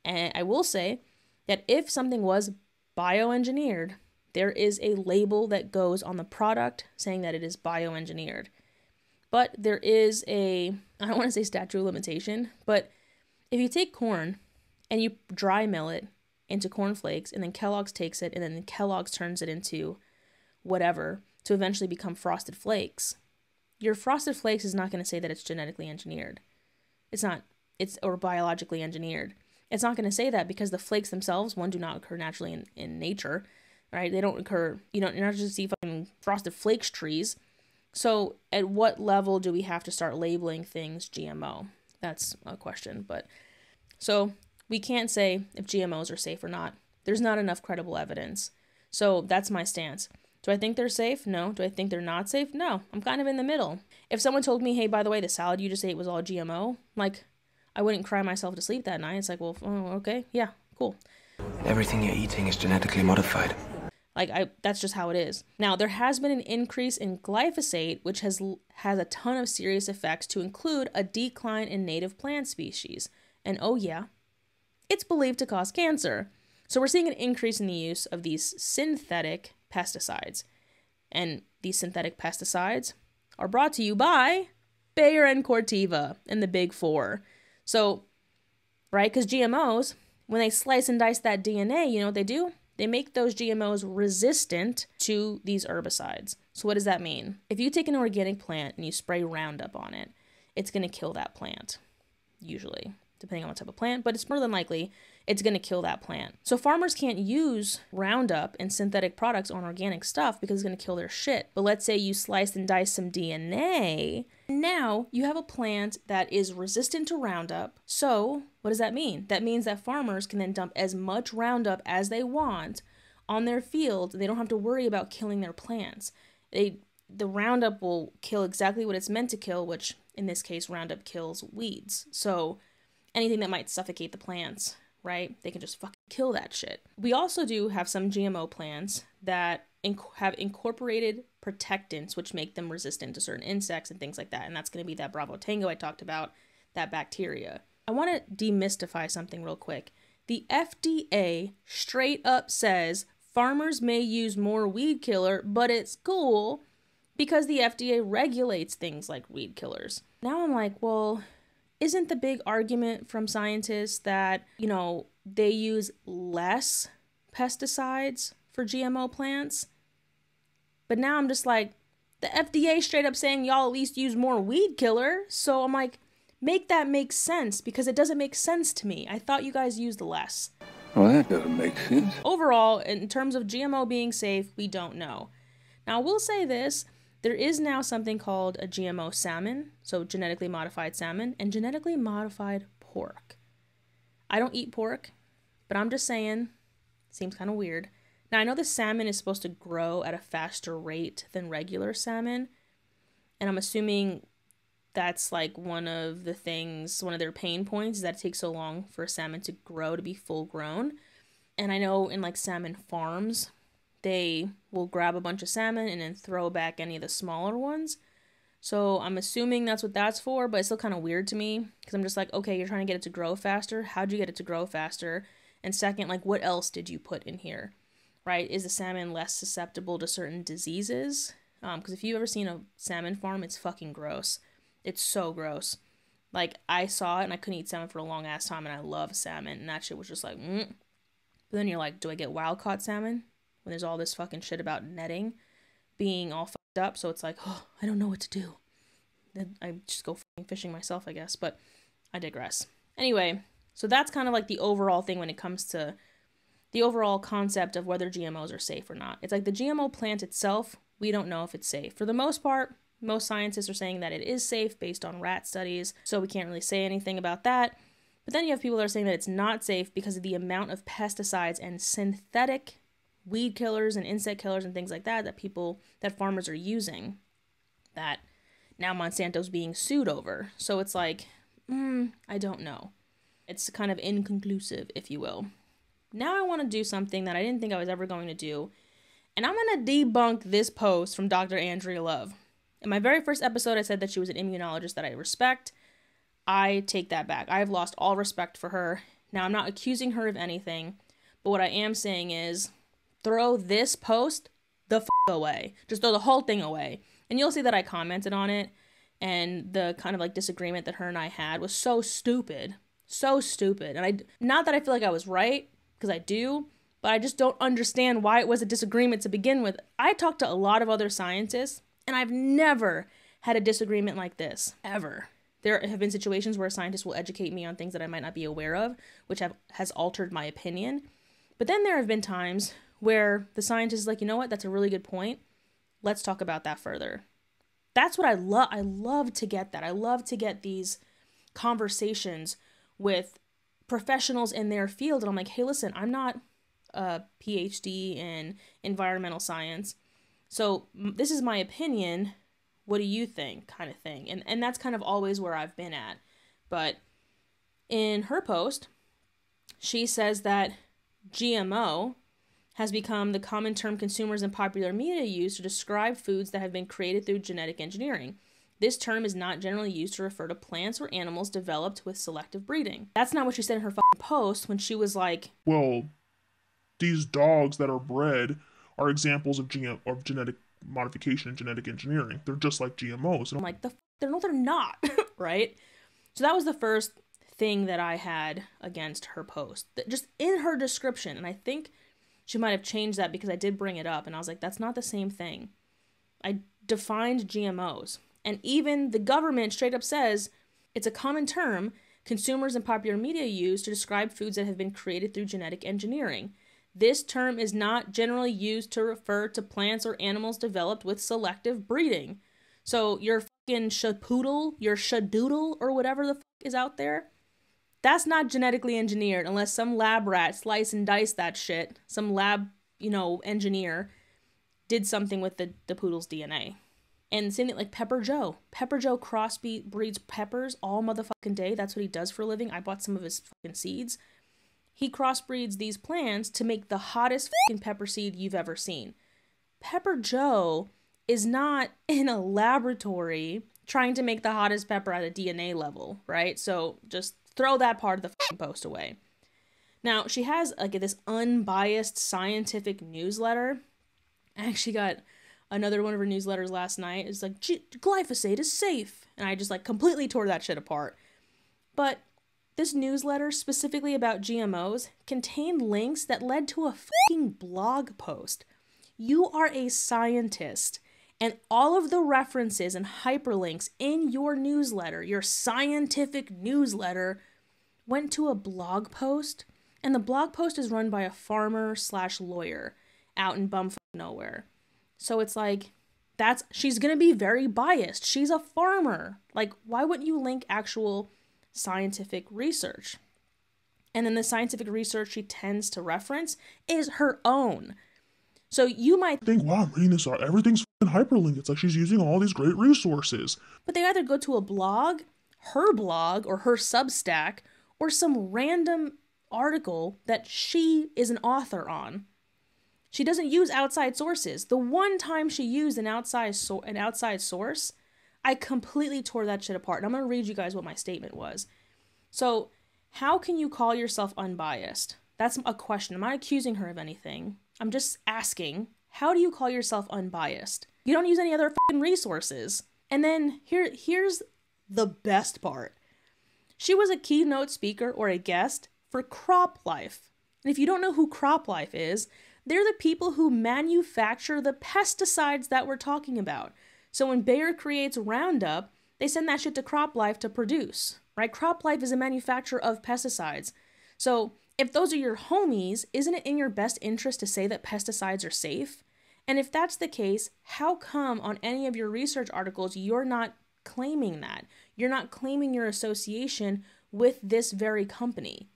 And I will say that if something was bioengineered, there is a label that goes on the product saying that it is bioengineered. But there is I don't want to say statute of limitation, but if you take corn and you dry mill it into cornflakes, and then Kellogg's takes it, and then Kellogg's turns it into whatever to eventually become Frosted Flakes, your Frosted Flakes is not going to say that it's genetically engineered. It's not, or biologically engineered. It's not going to say that because the flakes themselves, one, do not occur naturally in nature, right? They don't occur, you're not just see fucking Frosted Flakes trees. So at what level do we have to start labeling things GMO? That's a question. But so we can't say if GMOs are safe or not. There's not enough credible evidence. So that's my stance. Do I think they're safe? No. Do I think they're not safe? No. I'm kind of in the middle. If someone told me, hey, by the way, the salad you just ate was all GMO, like, I wouldn't cry myself to sleep that night. It's like, well, okay, yeah, cool. Everything you're eating is genetically modified. Like, that's just how it is. Now, there has been an increase in glyphosate, which has a ton of serious effects, to include a decline in native plant species. And oh yeah, it's believed to cause cancer. So we're seeing an increase in the use of these synthetic pesticides. And these synthetic pesticides are brought to you by Bayer and Corteva and the Big Four. So, right, because GMOs, when they slice and dice that DNA, you know what they do? They make those GMOs resistant to these herbicides. So what does that mean? If you take an organic plant and you spray Roundup on it, it's going to kill that plant, usually, depending on what type of plant, but it's more than likely it's going to kill that plant. So farmers can't use Roundup and synthetic products on organic stuff because it's going to kill their shit. But let's say you slice and dice some DNA. Now you have a plant that is resistant to Roundup. So what does that mean? That means that farmers can then dump as much Roundup as they want on their field. They don't have to worry about killing their plants. The Roundup will kill exactly what it's meant to kill, which in this case, Roundup kills weeds. So anything that might suffocate the plants, right? They can just fucking kill that shit. We also do have some GMO plants that have incorporated protectants, which make them resistant to certain insects and things like that. And that's going to be that Bravo Tango I talked about, that bacteria. I want to demystify something real quick. The FDA straight up says farmers may use more weed killer, but it's cool because the FDA regulates things like weed killers. Now I'm like, well, isn't the big argument from scientists that, they use less pesticides for GMO plants? But now I'm just like, the FDA straight up saying y'all at least use more weed killer. So I'm like, make that make sense, because it doesn't make sense to me. I thought you guys used less. Well, that doesn't make sense. Overall, in terms of GMO being safe, we don't know. Now, I will say this. There is now something called a GMO salmon, so genetically modified salmon, and genetically modified pork. I don't eat pork, but I'm just saying, it seems kind of weird. Now, I know the salmon is supposed to grow at a faster rate than regular salmon, and I'm assuming that's like one of the things, one of their pain points, is that it takes so long for salmon to grow to be full grown. And I know in like salmon farms, they will grab a bunch of salmon and then throw back any of the smaller ones. So I'm assuming that's what that's for, but it's still kind of weird to me because I'm just like, okay, you're trying to get it to grow faster. How'd you get it to grow faster? And second, like what else did you put in here, right? Is the salmon less susceptible to certain diseases? Because if you've ever seen a salmon farm, it's fucking gross. It's so gross. Like I saw it and I couldn't eat salmon for a long ass time, and I love salmon, and that shit was just like, But then you're like, do I get wild caught salmon? When there's all this fucking shit about netting being all fucked up, so it's like, oh, I don't know what to do. Then I just go fucking fishing myself, I guess, but I digress. Anyway, so that's kind of like the overall thing when it comes to the overall concept of whether GMOs are safe or not. It's like the GMO plant itself, we don't know if it's safe. For the most part, most scientists are saying that it is safe based on rat studies, so we can't really say anything about that. But then you have people that are saying that it's not safe because of the amount of pesticides and synthetic weed killers and insect killers and things like that that farmers are using, that now Monsanto's being sued over. So it's like, I don't know. It's kind of inconclusive, if you will. Now I want to do something that I didn't think I was ever going to do, and I'm going to debunk this post from Dr. Andrea Love. In my very first episode, I said that she was an immunologist that I respect. I take that back. I've lost all respect for her. Now, I'm not accusing her of anything, but what I am saying is throw this post the f*** away. Just throw the whole thing away. And you'll see that I commented on it, and the kind of like disagreement that her and I had was so stupid. So stupid. And not that I feel like I was right, because I do, but I just don't understand why it was a disagreement to begin with. I talked to a lot of other scientists, and I've never had a disagreement like this, ever. There have been situations where a scientist will educate me on things that I might not be aware of, which has altered my opinion. But then there have been times where the scientist is like, you know what, that's a really good point. Let's talk about that further. That's what I love. I love to get that. I love to get these conversations with professionals in their field. And I'm like, hey, listen, I'm not a PhD in environmental science, so this is my opinion. What do you think? Kind of thing. And that's kind of always where I've been at. But in her post, she says that GMO has become the common term consumers and popular media use to describe foods that have been created through genetic engineering. This term is not generally used to refer to plants or animals developed with selective breeding. That's not what she said in her fucking post when she was like, well, these dogs that are bred are examples of genetic modification and genetic engineering. They're just like GMOs. And I'm like, no, they're not, right? So that was the first thing that I had against her post, just in her description. And I think she might have changed that because I did bring it up, and I was like, that's not the same thing. I defined GMOs. And even the government straight up says it's a common term consumers and popular media use to describe foods that have been created through genetic engineering. This term is not generally used to refer to plants or animals developed with selective breeding. So your fucking shapoodle, your shadoodle, or whatever the fuck is out there, that's not genetically engineered unless some lab rat slice and dice that shit. Some lab, engineer did something with the poodle's DNA. And same thing like Pepper Joe. Pepper Joe breeds peppers all motherfucking day. That's what he does for a living. I bought some of his fucking seeds. He crossbreeds these plants to make the hottest fucking pepper seed you've ever seen. Pepper Joe is not in a laboratory trying to make the hottest pepper at a DNA level, right? So just throw that part of the fucking post away. Now, she has like this unbiased scientific newsletter. I actually got another one of her newsletters last night. It's like, glyphosate is safe. And I just like completely tore that shit apart. But this newsletter specifically about GMOs contained links that led to a fucking blog post. You are a scientist, and all of the references and hyperlinks in your newsletter, your scientific newsletter, went to a blog post, and the blog post is run by a farmer/lawyer out in bumfuck nowhere. So it's like, she's going to be very biased. She's a farmer. Like, why wouldn't you link actual scientific research? And then the scientific research she tends to reference is her own. So you might think, wow, I'm reading this, everything's and hyperlink. It's like she's using all these great resources. But they either go to a blog or her Substack, or some random article that she is an author on. She doesn't use outside sources. The one time she used an outside source, I completely tore that shit apart. And I'm going to read you guys what my statement was. So, how can you call yourself unbiased? That's a question. I'm not accusing her of anything. I'm just asking, how do you call yourself unbiased? You don't use any other fucking resources. And then here's the best part. She was a keynote speaker or a guest for CropLife. And if you don't know who CropLife is, they're the people who manufacture the pesticides that we're talking about. So when Bayer creates Roundup, they send that shit to CropLife to produce, right? CropLife is a manufacturer of pesticides. So if those are your homies, isn't it in your best interest to say that pesticides are safe? And if that's the case, how come on any of your research articles you're not claiming that? You're not claiming your association with this very company.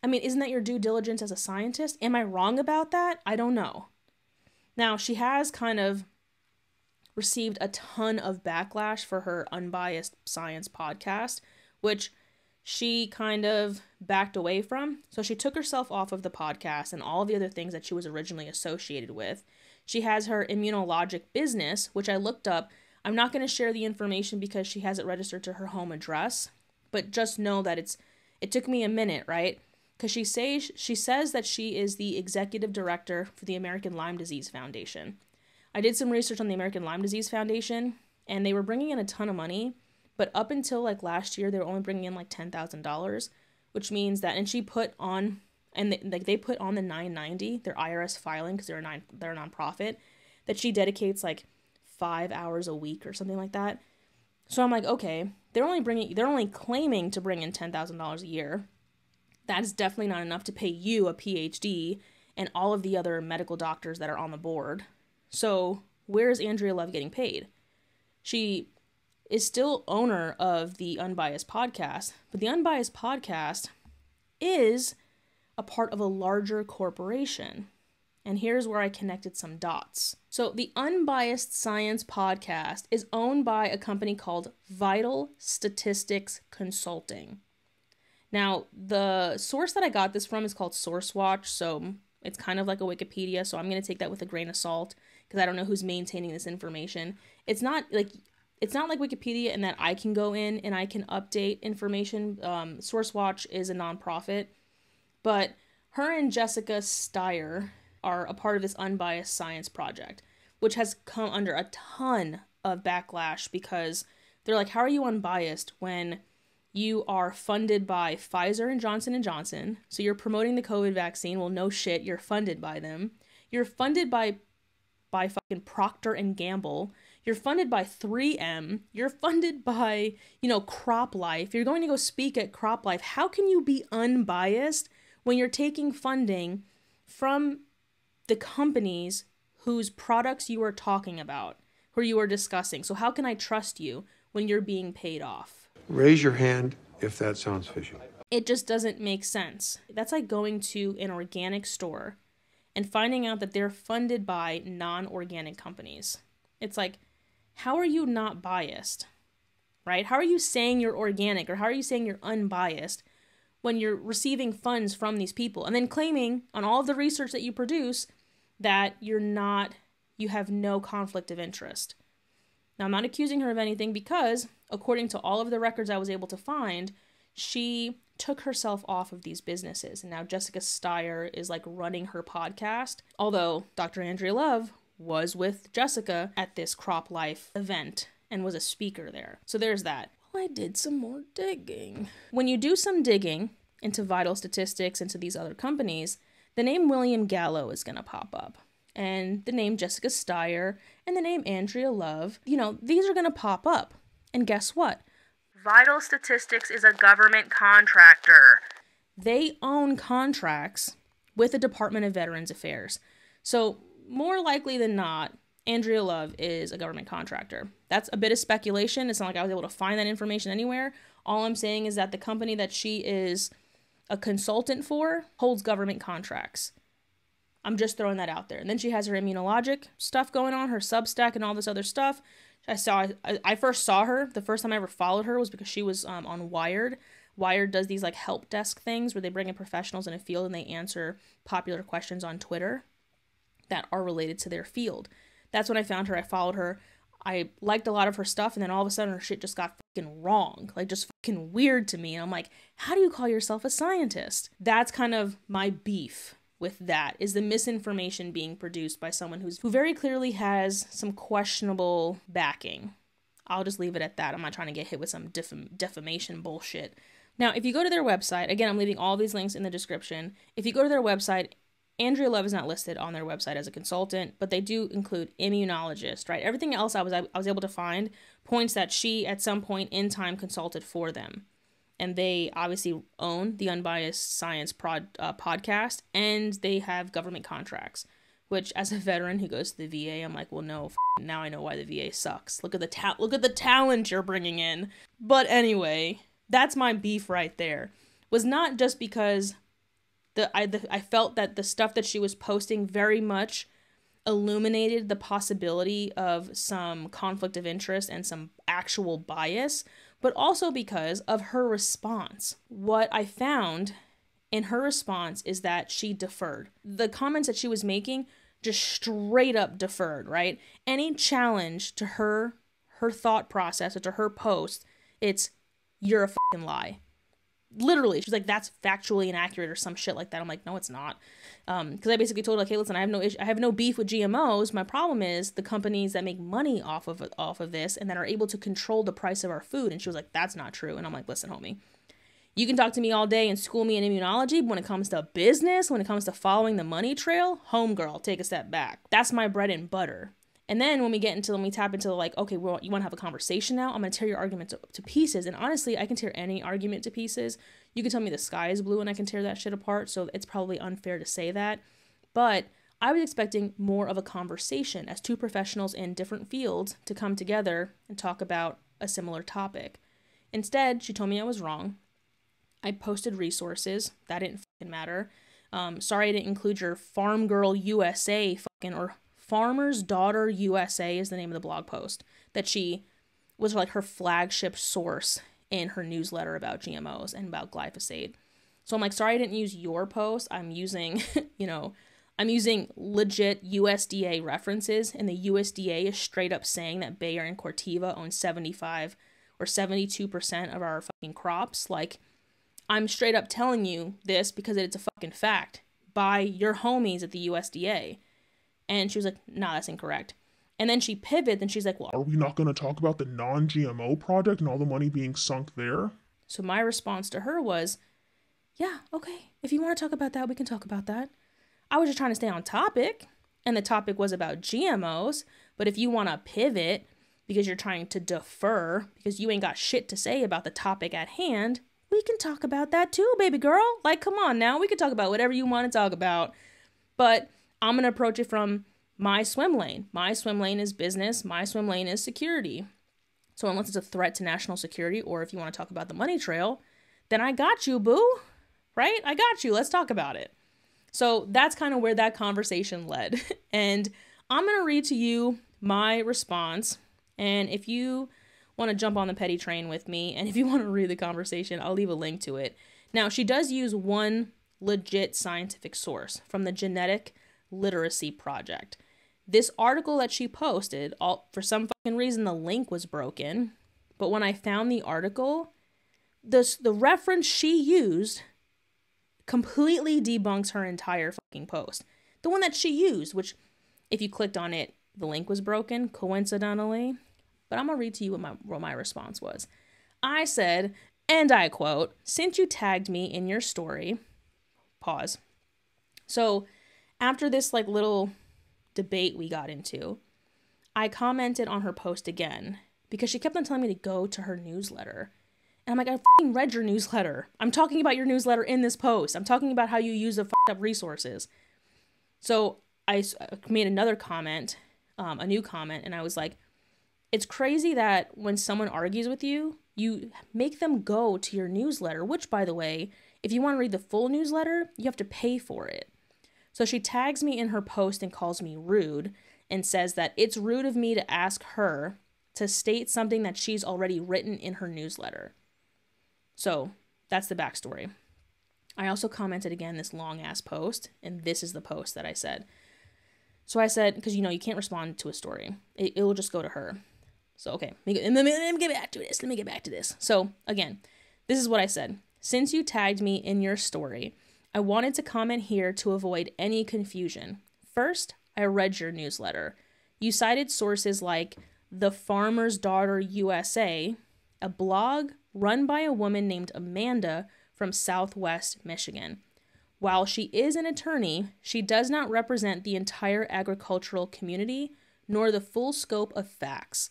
I mean, isn't that your due diligence as a scientist? Am I wrong about that? I don't know. Now, she has kind of received a ton of backlash for her Unbiased Science podcast, which she kind of backed away from. So she took herself off of the podcast and all the other things that she was originally associated with. She has her immunologic business, which I looked up. I'm not going to share the information because she has it registered to her home address, but just know that it took me a minute, right? Because she says that she is the executive director for the American Lyme Disease Foundation. I did some research on the American Lyme Disease Foundation, and they were bringing in a ton of money. But up until like last year, they were only bringing in like $10,000, which means that, and she put on, and they put on the 990, their IRS filing, because they're a nonprofit, that she dedicates like 5 hours a week or something like that. So I'm like, okay, they're only claiming to bring in $10,000 a year. That's definitely not enough to pay you a PhD and all of the other medical doctors that are on the board. So where is Andrea Love getting paid? She is still owner of the Unbiased Podcast, but the Unbiased Podcast is a part of a larger corporation. And here's where I connected some dots. So the Unbiased Science Podcast is owned by a company called Vital Statistics Consulting. Now, the source that I got this from is called Sourcewatch, so it's kind of like a Wikipedia, so I'm going to take that with a grain of salt because I don't know who's maintaining this information. It's not like Wikipedia in that I can go in and I can update information. SourceWatch is a nonprofit, but her and Jessica Steier are a part of this Unbiased Science Project, which has come under a ton of backlash because they're like, how are you unbiased when you are funded by Pfizer and Johnson & Johnson? So you're promoting the COVID vaccine. Well, no shit. You're funded by them. You're funded by fucking Procter & Gamble. You're funded by 3M. You're funded by, CropLife. You're going to go speak at CropLife. How can you be unbiased when you're taking funding from the companies whose products you are talking about, who you are discussing? So how can I trust you when you're being paid off? Raise your hand if that sounds fishy. It just doesn't make sense. That's like going to an organic store and finding out that they're funded by non-organic companies. It's like, how are you not biased, right? How are you saying you're organic, or how are you saying you're unbiased when you're receiving funds from these people and then claiming on all of the research that you produce that you have no conflict of interest? Now, I'm not accusing her of anything because according to all of the records I was able to find, she took herself off of these businesses. And now Jessica Steier is like running her podcast, although Dr. Andrea Love was with Jessica at this CropLife event and was a speaker there. So there's that. Well, I did some more digging. When you do some digging into Vital Statistics, into these other companies, the name William Gallo is going to pop up, and the name Jessica Steier, and the name Andrea Love. These are going to pop up. And guess what? Vital Statistics is a government contractor. They own contracts with the Department of Veterans Affairs. So more likely than not, Andrea Love is a government contractor. That's a bit of speculation. It's not like I was able to find that information anywhere. All I'm saying is that the company that she is a consultant for holds government contracts. I'm just throwing that out there. And then she has her immunologic stuff going on, her Substack and all this other stuff. I first saw her, the first time I ever followed her was because she was on Wired. Wired does these like help desk things where they bring in professionals in a field and they answer popular questions on Twitter that are related to their field. That's when I found her. I followed her. I liked a lot of her stuff, and then all of a sudden her shit just got fucking wrong, like just fucking weird to me. And I'm like, how do you call yourself a scientist? That's kind of my beef with that, is the misinformation being produced by someone who very clearly has some questionable backing. I'll just leave it at that. I'm not trying to get hit with some defamation bullshit. Now, if you go to their website, again, I'm leaving all these links in the description. If you go to their website, Andrea Love is not listed on their website as a consultant, but they do include immunologist, right? Everything else I was able to find points that she, at some point in time, consulted for them. And they obviously own the Unbiased Science podcast, and they have government contracts, which as a veteran who goes to the VA, I'm like, well, no, now I know why the VA sucks. Look at the talent you're bringing in. But anyway, that's my beef right there. Was not just because I felt that the stuff that she was posting very much illuminated the possibility of some conflict of interest and some actual bias, but also because of her response. What I found in her response is that she deferred. The comments that she was making just straight up deferred, right? Any challenge to her thought process or to her post, it's, you're a fucking lie. Literally, she's like, that's factually inaccurate or some shit like that. I'm like, no, it's not. Because I basically told her, like, hey, listen, I have no beef with GMOs. My problem is the companies that make money off of this and that are able to control the price of our food. And she was like, that's not true. And I'm like, listen, homie, you can talk to me all day and school me in immunology, but when it comes to business, when it comes to following the money trail, homegirl, take a step back. That's my bread and butter. And then when we tap into the, like, okay, well, you want to have a conversation now? I'm going to tear your argument to pieces. And honestly, I can tear any argument to pieces. You can tell me the sky is blue and I can tear that shit apart. So it's probably unfair to say that. But I was expecting more of a conversation as two professionals in different fields to come together and talk about a similar topic. Instead, she told me I was wrong. I posted resources. That didn't fucking matter. Sorry I didn't include your Farm Girl USA fucking or Farmer's Daughter USA is the name of the blog post that she was like her flagship source in her newsletter about GMOs and about glyphosate. So I'm like, sorry, I didn't use your post. I'm using, I'm using legit USDA references, and the USDA is straight up saying that Bayer and Corteva own 75 or 72% of our fucking crops. Like, I'm straight up telling you this because it's a fucking fact by your homies at the USDA. And she was like, nah, that's incorrect. And then she pivoted and she's like, well, are we not going to talk about the non-GMO project and all the money being sunk there? So my response to her was, yeah, okay. If you want to talk about that, we can talk about that. I was just trying to stay on topic. And the topic was about GMOs. But if you want to pivot because you're trying to defer, because you ain't got shit to say about the topic at hand, we can talk about that too, baby girl. Like, come on now. We can talk about whatever you want to talk about. But I'm going to approach it from my swim lane. My swim lane is business. My swim lane is security. So unless it's a threat to national security, or if you want to talk about the money trail, then I got you, boo, right? I got you. Let's talk about it. So that's kind of where that conversation led. And I'm going to read to you my response. And if you want to jump on the petty train with me, and if you want to read the conversation, I'll leave a link to it. Now, she does use one legit scientific source from the Genetic Literacy Project. This article that she posted, for some fucking reason the link was broken, but when I found the article, the reference she used completely debunks her entire fucking post. The one that she used, which if you clicked on it, the link was broken, coincidentally. But I'm gonna read to you what my response was. I said, and I quote, "Since you tagged me in your story," pause. So after this like little debate we got into, I commented on her post again because she kept on telling me to go to her newsletter. And I'm like, I fucking read your newsletter. I'm talking about your newsletter in this post. I'm talking about how you use the fucked up resources. So I made another comment, a new comment, and I was like, it's crazy that when someone argues with you, you make them go to your newsletter, which, by the way, if you want to read the full newsletter, you have to pay for it. So she tags me in her post and calls me rude and says that it's rude of me to ask her to state something that she's already written in her newsletter. So that's the backstory. I also commented again this long-ass post, and this is the post that I said. So I said, because, you know, you can't respond to a story. It will just go to her. So, okay, let me get back to this. So, again, this is what I said. Since you tagged me in your story, I wanted to comment here to avoid any confusion. First, I read your newsletter. You cited sources like the Farmer's Daughter USA, a blog run by a woman named Amanda from Southwest Michigan. While she is an attorney, she does not represent the entire agricultural community, nor the full scope of facts.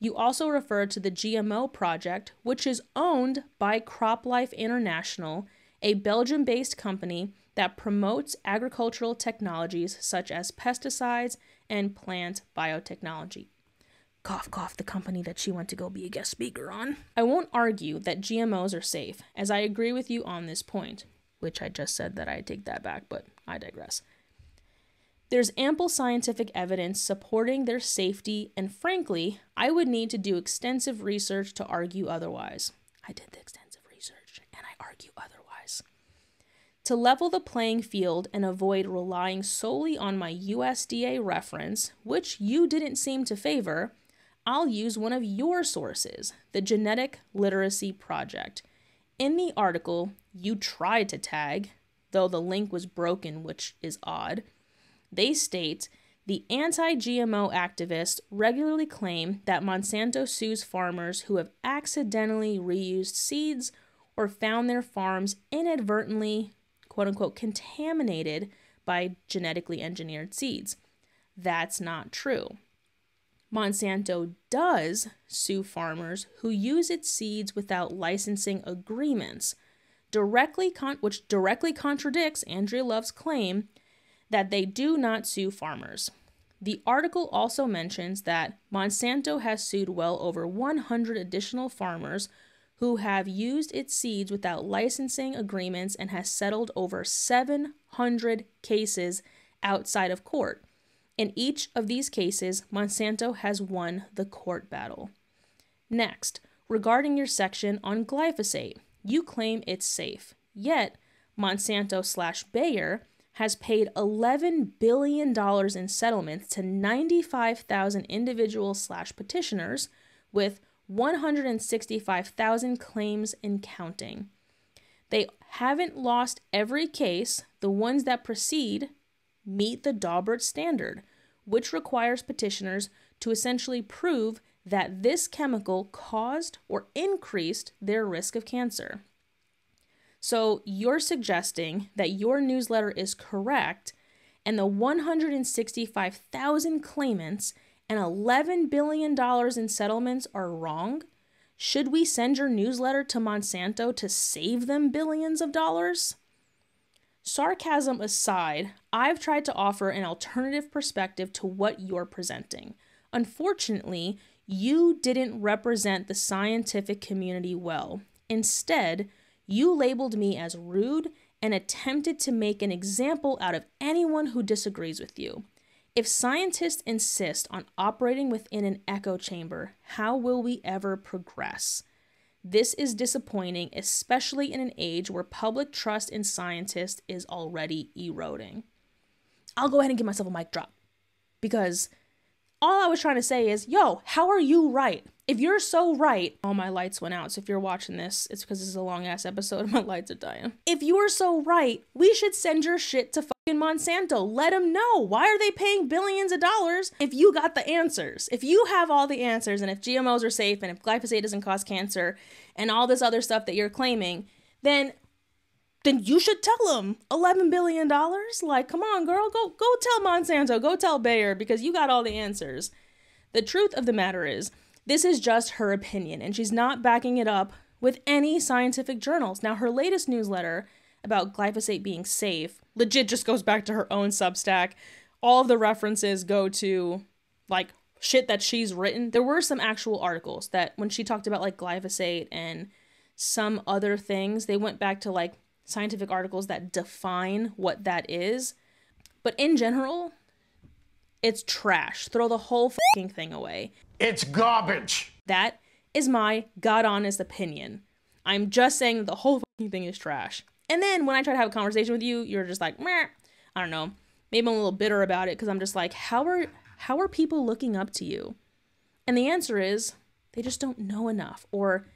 You also refer to the GMO Project, which is owned by CropLife International, a Belgium-based company that promotes agricultural technologies such as pesticides and plant biotechnology. Cough, cough, the company that she went to go be a guest speaker on. I won't argue that GMOs are safe, as I agree with you on this point. Which I just said that I take that back, but I digress. There's ample scientific evidence supporting their safety, and frankly, I would need to do extensive research to argue otherwise. I did the extensive research, and I argue otherwise. To level the playing field and avoid relying solely on my USDA reference, which you didn't seem to favor, I'll use one of your sources, the Genetic Literacy Project. In the article, you tried to tag, though the link was broken, which is odd. They state, the anti-GMO activists regularly claim that Monsanto sues farmers who have accidentally reused seeds or found their farms inadvertently, quote-unquote, contaminated by genetically engineered seeds. That's not true. Monsanto does sue farmers who use its seeds without licensing agreements, which directly contradicts Andrea Love's claim that they do not sue farmers. The article also mentions that Monsanto has sued well over 100 additional farmers who have used its seeds without licensing agreements and has settled over 700 cases outside of court. In each of these cases, Monsanto has won the court battle. Next, regarding your section on glyphosate, you claim it's safe. Yet, Monsanto/Bayer has paid $11 billion in settlements to 95,000 individuals/petitioners with 165,000 claims and counting. They haven't lost every case. The ones that proceed meet the Daubert standard, which requires petitioners to essentially prove that this chemical caused or increased their risk of cancer. So you're suggesting that your newsletter is correct and the 165,000 claimants and $11 billion in settlements are wrong? Should we send your newsletter to Monsanto to save them billions of dollars? Sarcasm aside, I've tried to offer an alternative perspective to what you're presenting. Unfortunately, you didn't represent the scientific community well. Instead, you labeled me as rude and attempted to make an example out of anyone who disagrees with you. If scientists insist on operating within an echo chamber, how will we ever progress? This is disappointing, especially in an age where public trust in scientists is already eroding. I'll go ahead and give myself a mic drop, because all I was trying to say is, yo, how are you right? If you're so right, all my lights went out. So if you're watching this, it's because this is a long ass episode and my lights are dying. If you are so right, we should send your shit to fucking Monsanto. Let them know. Why are they paying billions of dollars if you got the answers? If you have all the answers, and if GMOs are safe, and if glyphosate doesn't cause cancer and all this other stuff that you're claiming, then you should tell them $11 billion. Like, come on, girl, go tell Monsanto, go tell Bayer, because you got all the answers. The truth of the matter is, this is just her opinion, and she's not backing it up with any scientific journals. Now, her latest newsletter about glyphosate being safe legit just goes back to her own Substack. All of the references go to, like, shit that she's written. There were some actual articles that when she talked about, like, glyphosate and some other things, they went back to, like, scientific articles that define what that is. But in general, it's trash. Throw the whole fucking thing away. It's garbage. That is my god-honest opinion. I'm just saying that the whole fucking thing is trash. And then when I try to have a conversation with you, you're just like, meh. I don't know. Maybe I'm a little bitter about it because I'm just like, how are people looking up to you? And the answer is they just don't know enough, or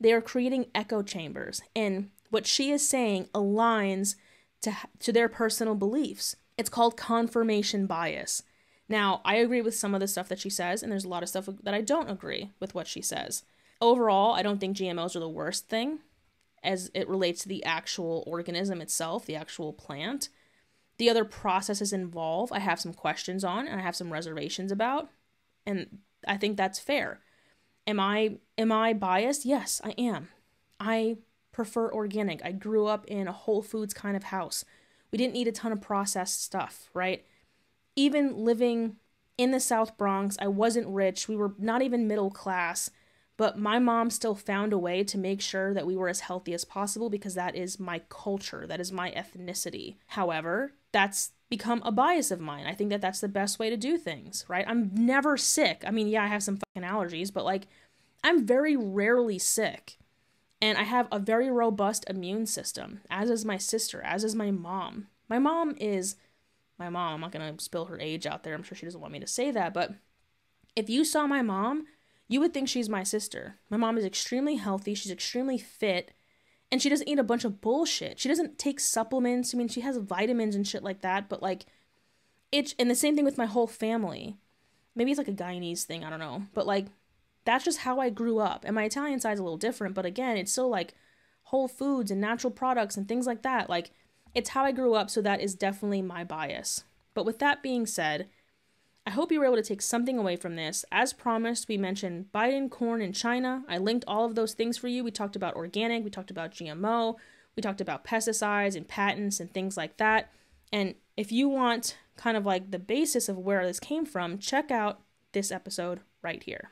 they are creating echo chambers. And what she is saying aligns to their personal beliefs. It's called confirmation bias. Now, I agree with some of the stuff that she says, and there's a lot of stuff that I don't agree with what she says. Overall, I don't think GMOs are the worst thing as it relates to the actual organism itself, the actual plant. The other processes involved, I have some questions on and I have some reservations about, and I think that's fair. Am I biased? Yes, I am. I prefer organic. I grew up in a Whole Foods kind of house. We didn't eat a ton of processed stuff, right? Even living in the South Bronx, I wasn't rich. We were not even middle class, but my mom still found a way to make sure that we were as healthy as possible because that is my culture. That is my ethnicity. However, that's become a bias of mine. I think that that's the best way to do things, right? I'm never sick. I mean, yeah, I have some fucking allergies, but like, I'm very rarely sick. And I have a very robust immune system, as is my sister, as is my mom. My mom is my mom. I'm not going to spill her age out there. I'm sure she doesn't want me to say that. But if you saw my mom, you would think she's my sister. My mom is extremely healthy. She's extremely fit. And she doesn't eat a bunch of bullshit. She doesn't take supplements. I mean, she has vitamins and shit like that. But like, and the same thing with my whole family. Maybe it's like a Guyanese thing. I don't know. But like, that's just how I grew up. And my Italian side's a little different. But again, it's still like Whole Foods and natural products and things like that. Like, it's how I grew up. So that is definitely my bias. But with that being said, I hope you were able to take something away from this. As promised, we mentioned Biden, corn, and China. I linked all of those things for you. We talked about organic, we talked about GMO, we talked about pesticides and patents and things like that. And if you want kind of like the basis of where this came from, check out this episode right here.